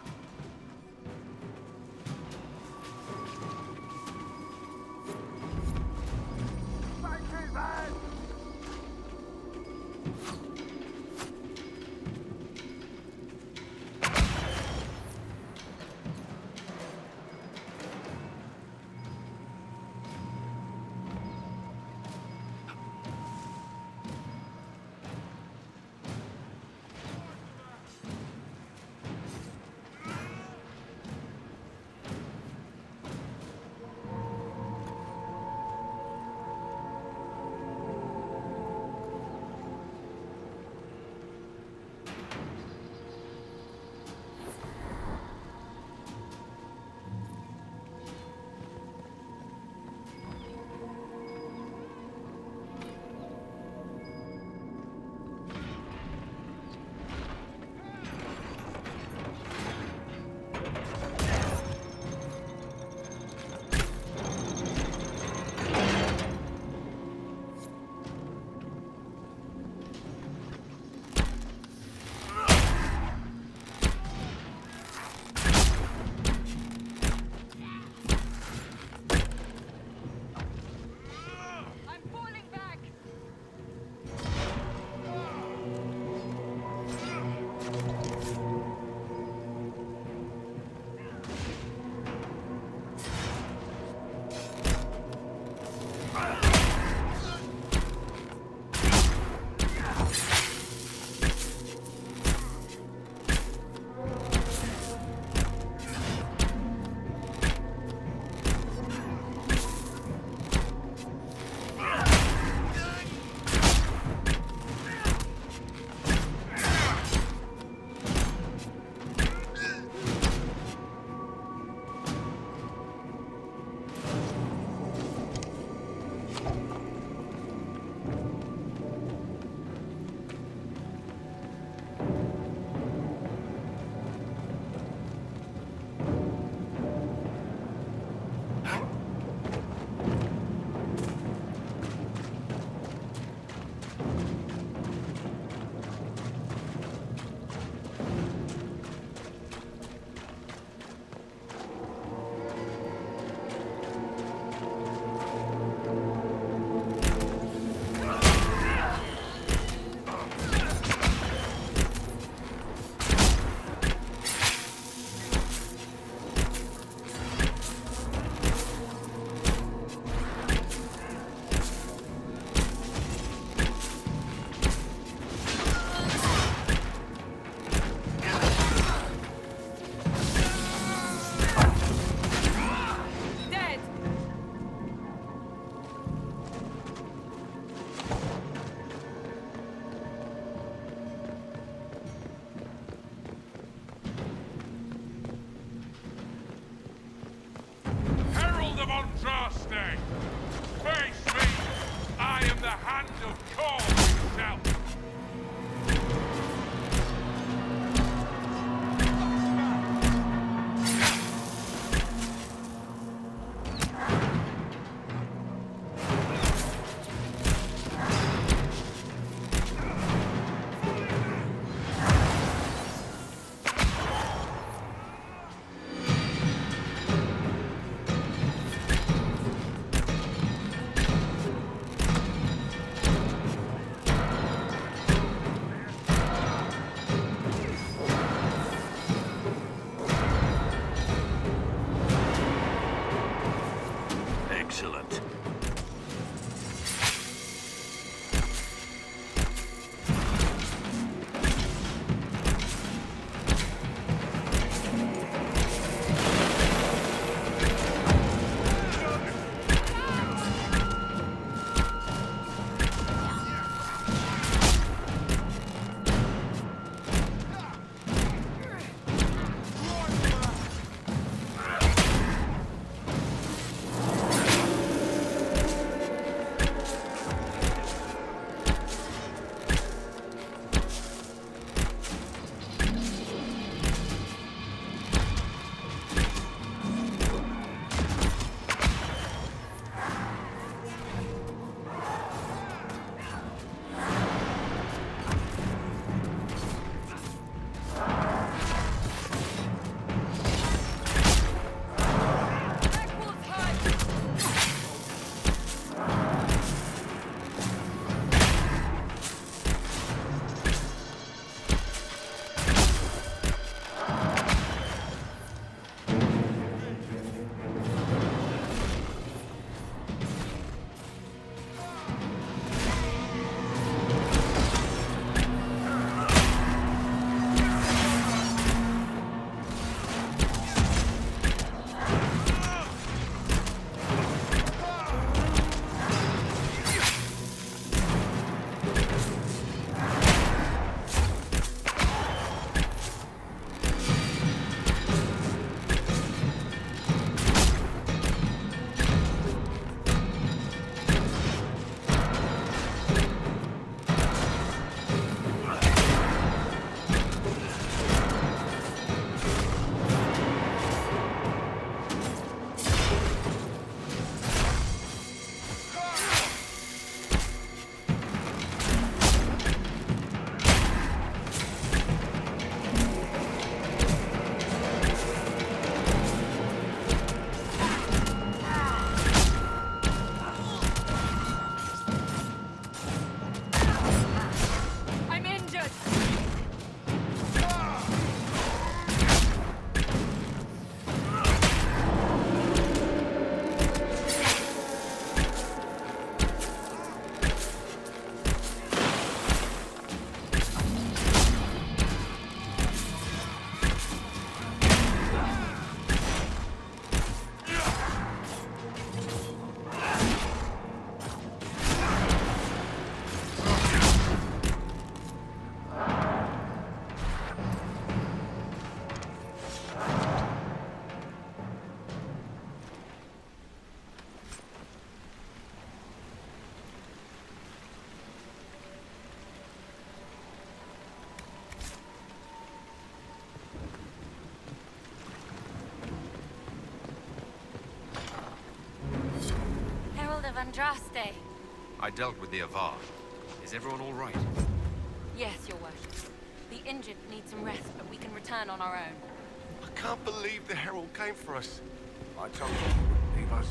Andraste. I dealt with the Avar. Is everyone all right? Yes, your worship. The injured need some rest, but we can return on our own. I can't believe the Herald came for us. I told you he wouldn't leave us.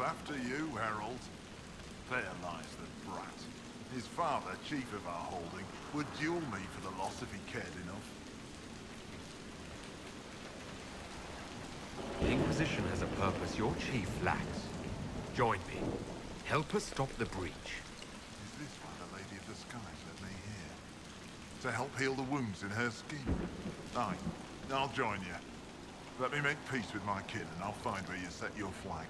After you, Herald. There lies the brat. His father, chief of our holding, would duel me for the loss if he cared enough. The Inquisition has a purpose your chief lacks. Join me. Help us stop the breach. Is this why the Lady of the Skies let me here? To help heal the wounds in her scheme? Aye, I'll join you. Let me make peace with my kin and I'll find where you set your flag.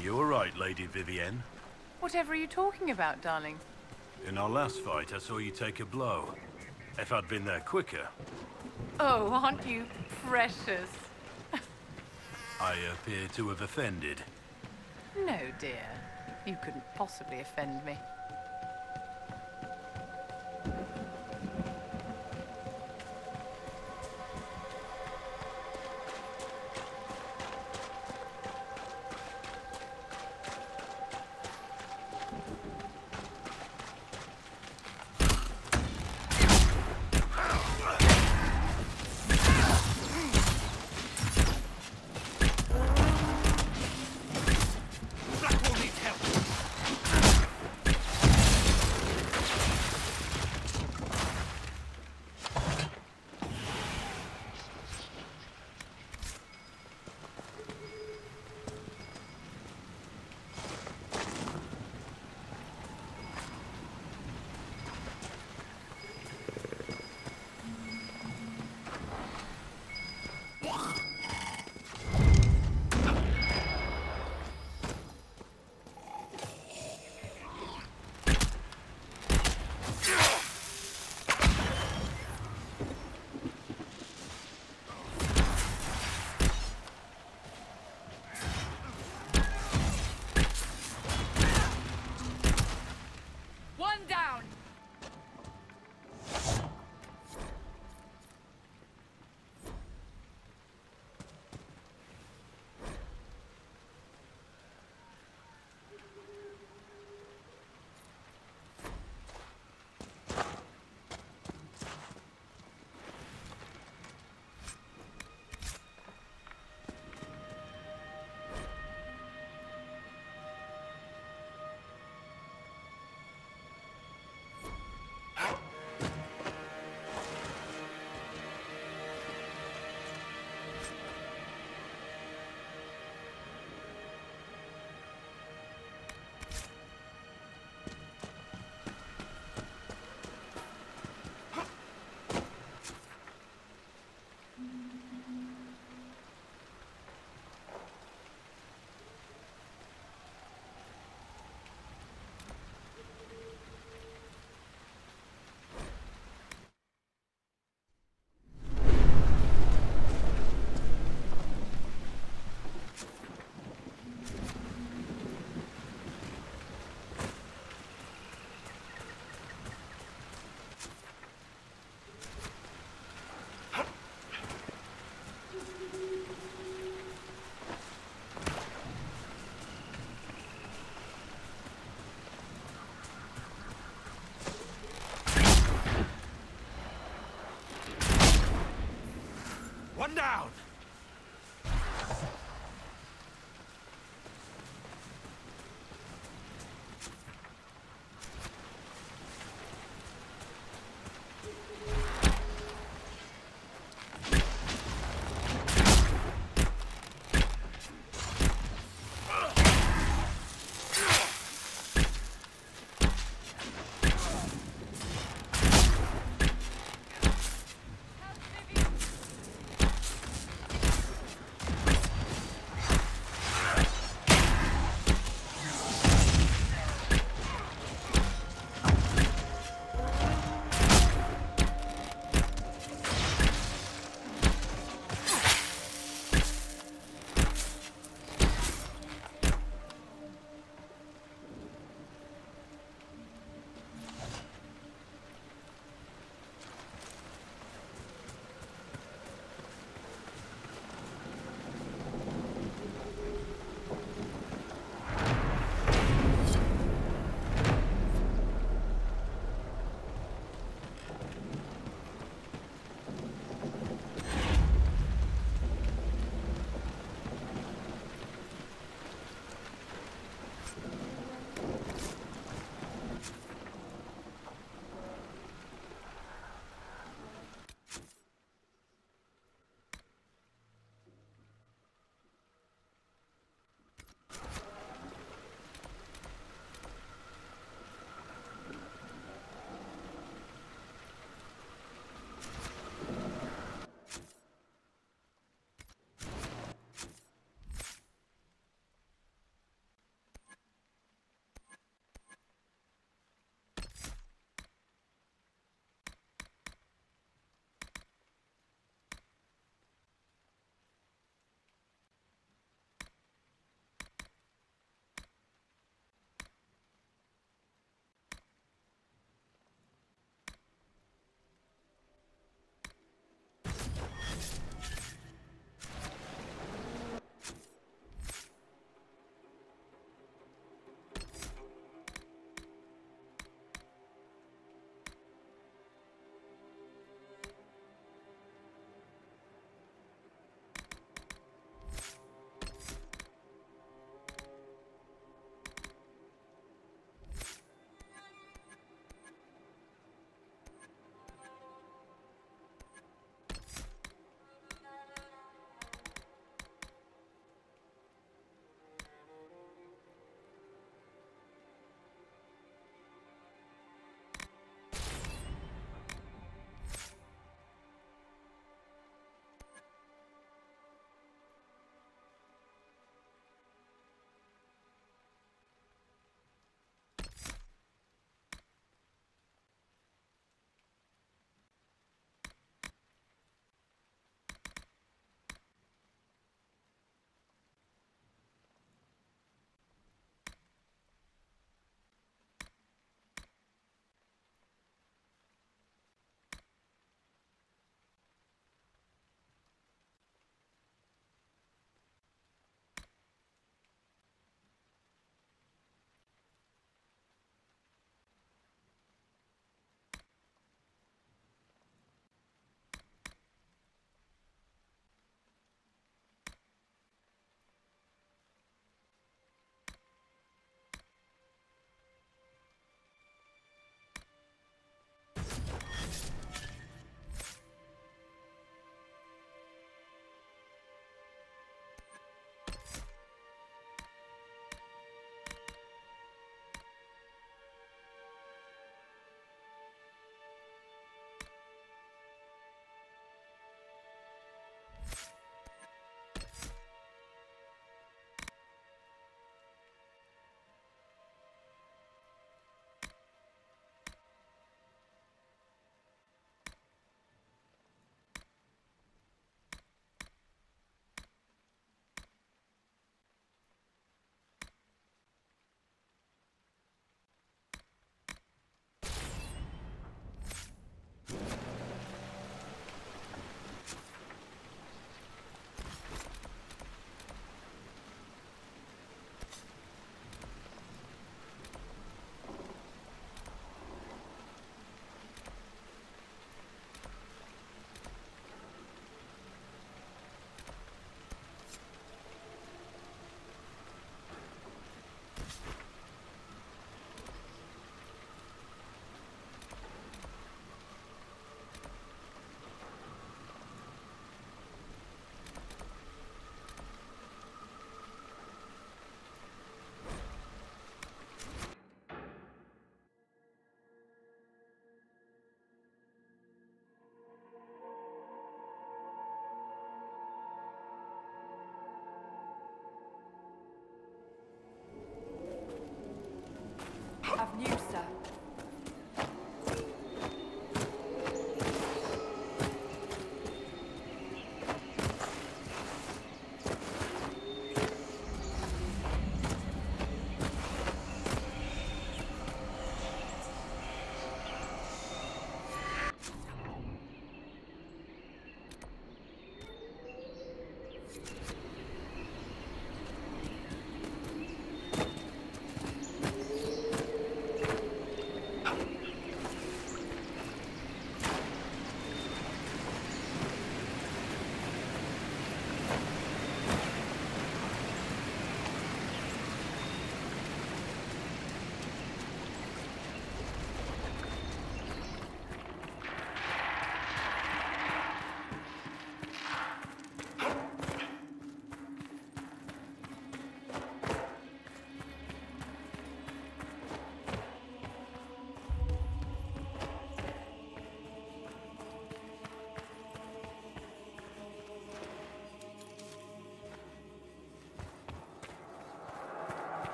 You're right, Lady Vivienne. Whatever are you talking about, darling? In our last fight, I saw you take a blow. If I'd been there quicker... Oh, aren't you precious? I appear to have offended. No, dear. You couldn't possibly offend me. One down!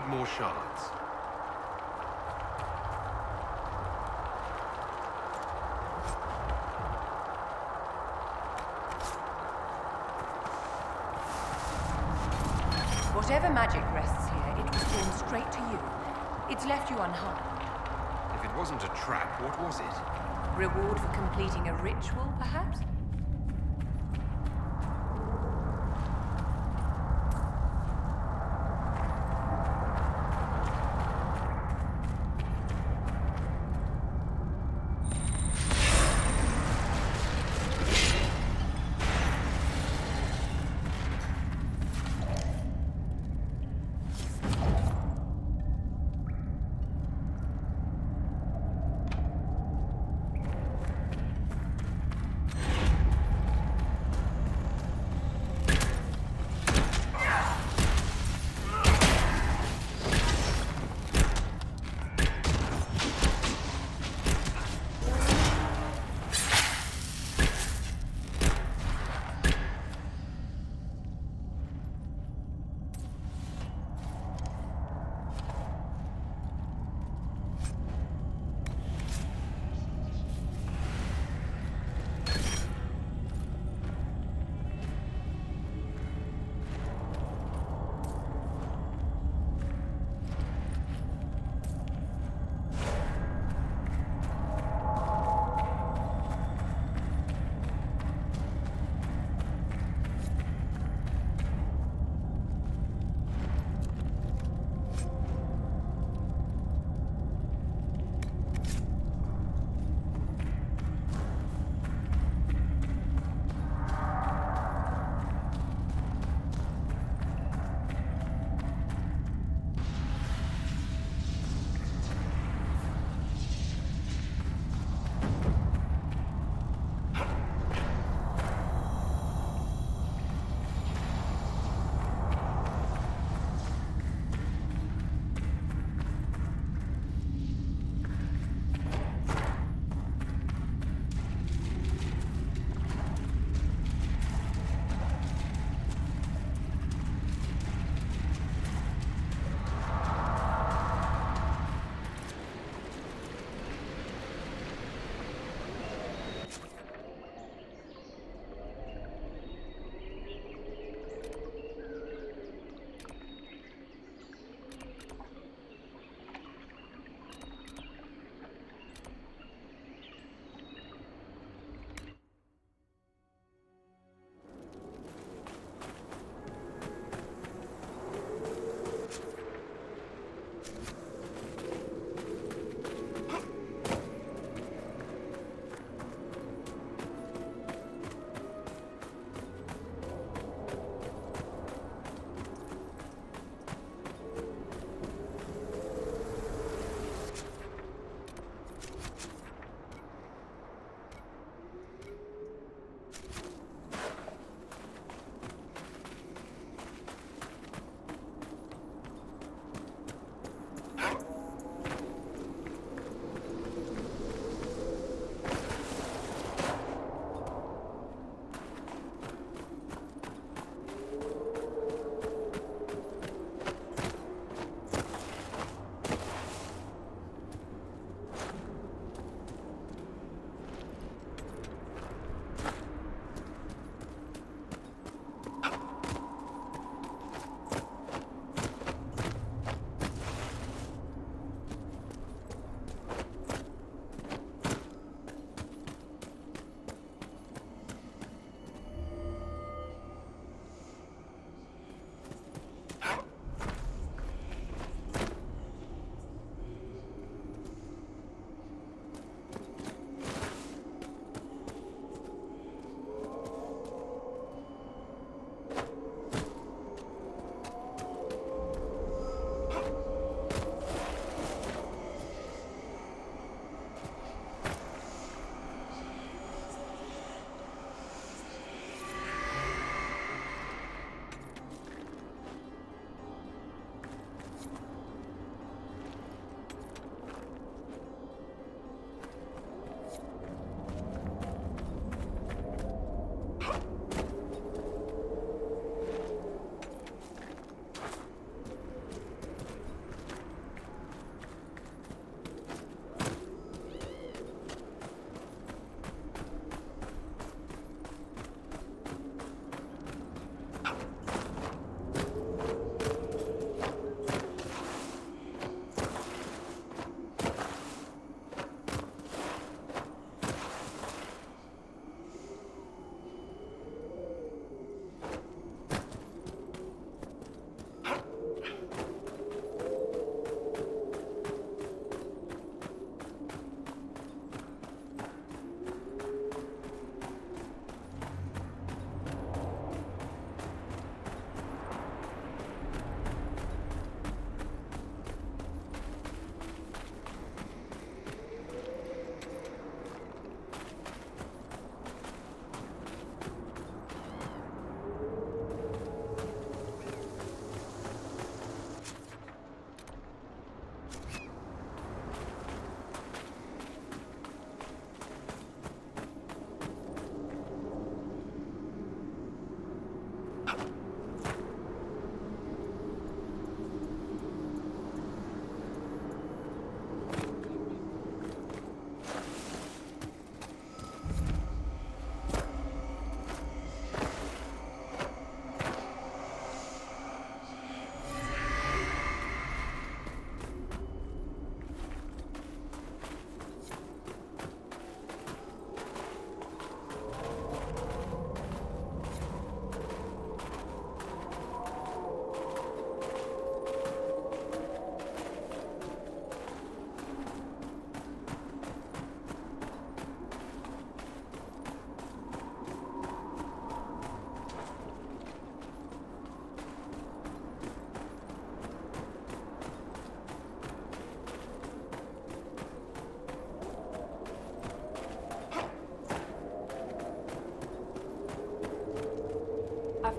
need more shards. Whatever magic rests here, it was drawn straight to you. It's left you unharmed. If it wasn't a trap, what was it? Reward for completing a ritual, perhaps?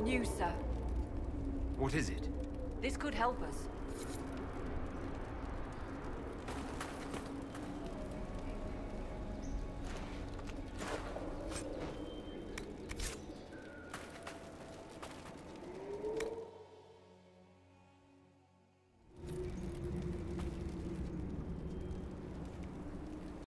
new, sir. What is it? This could help us.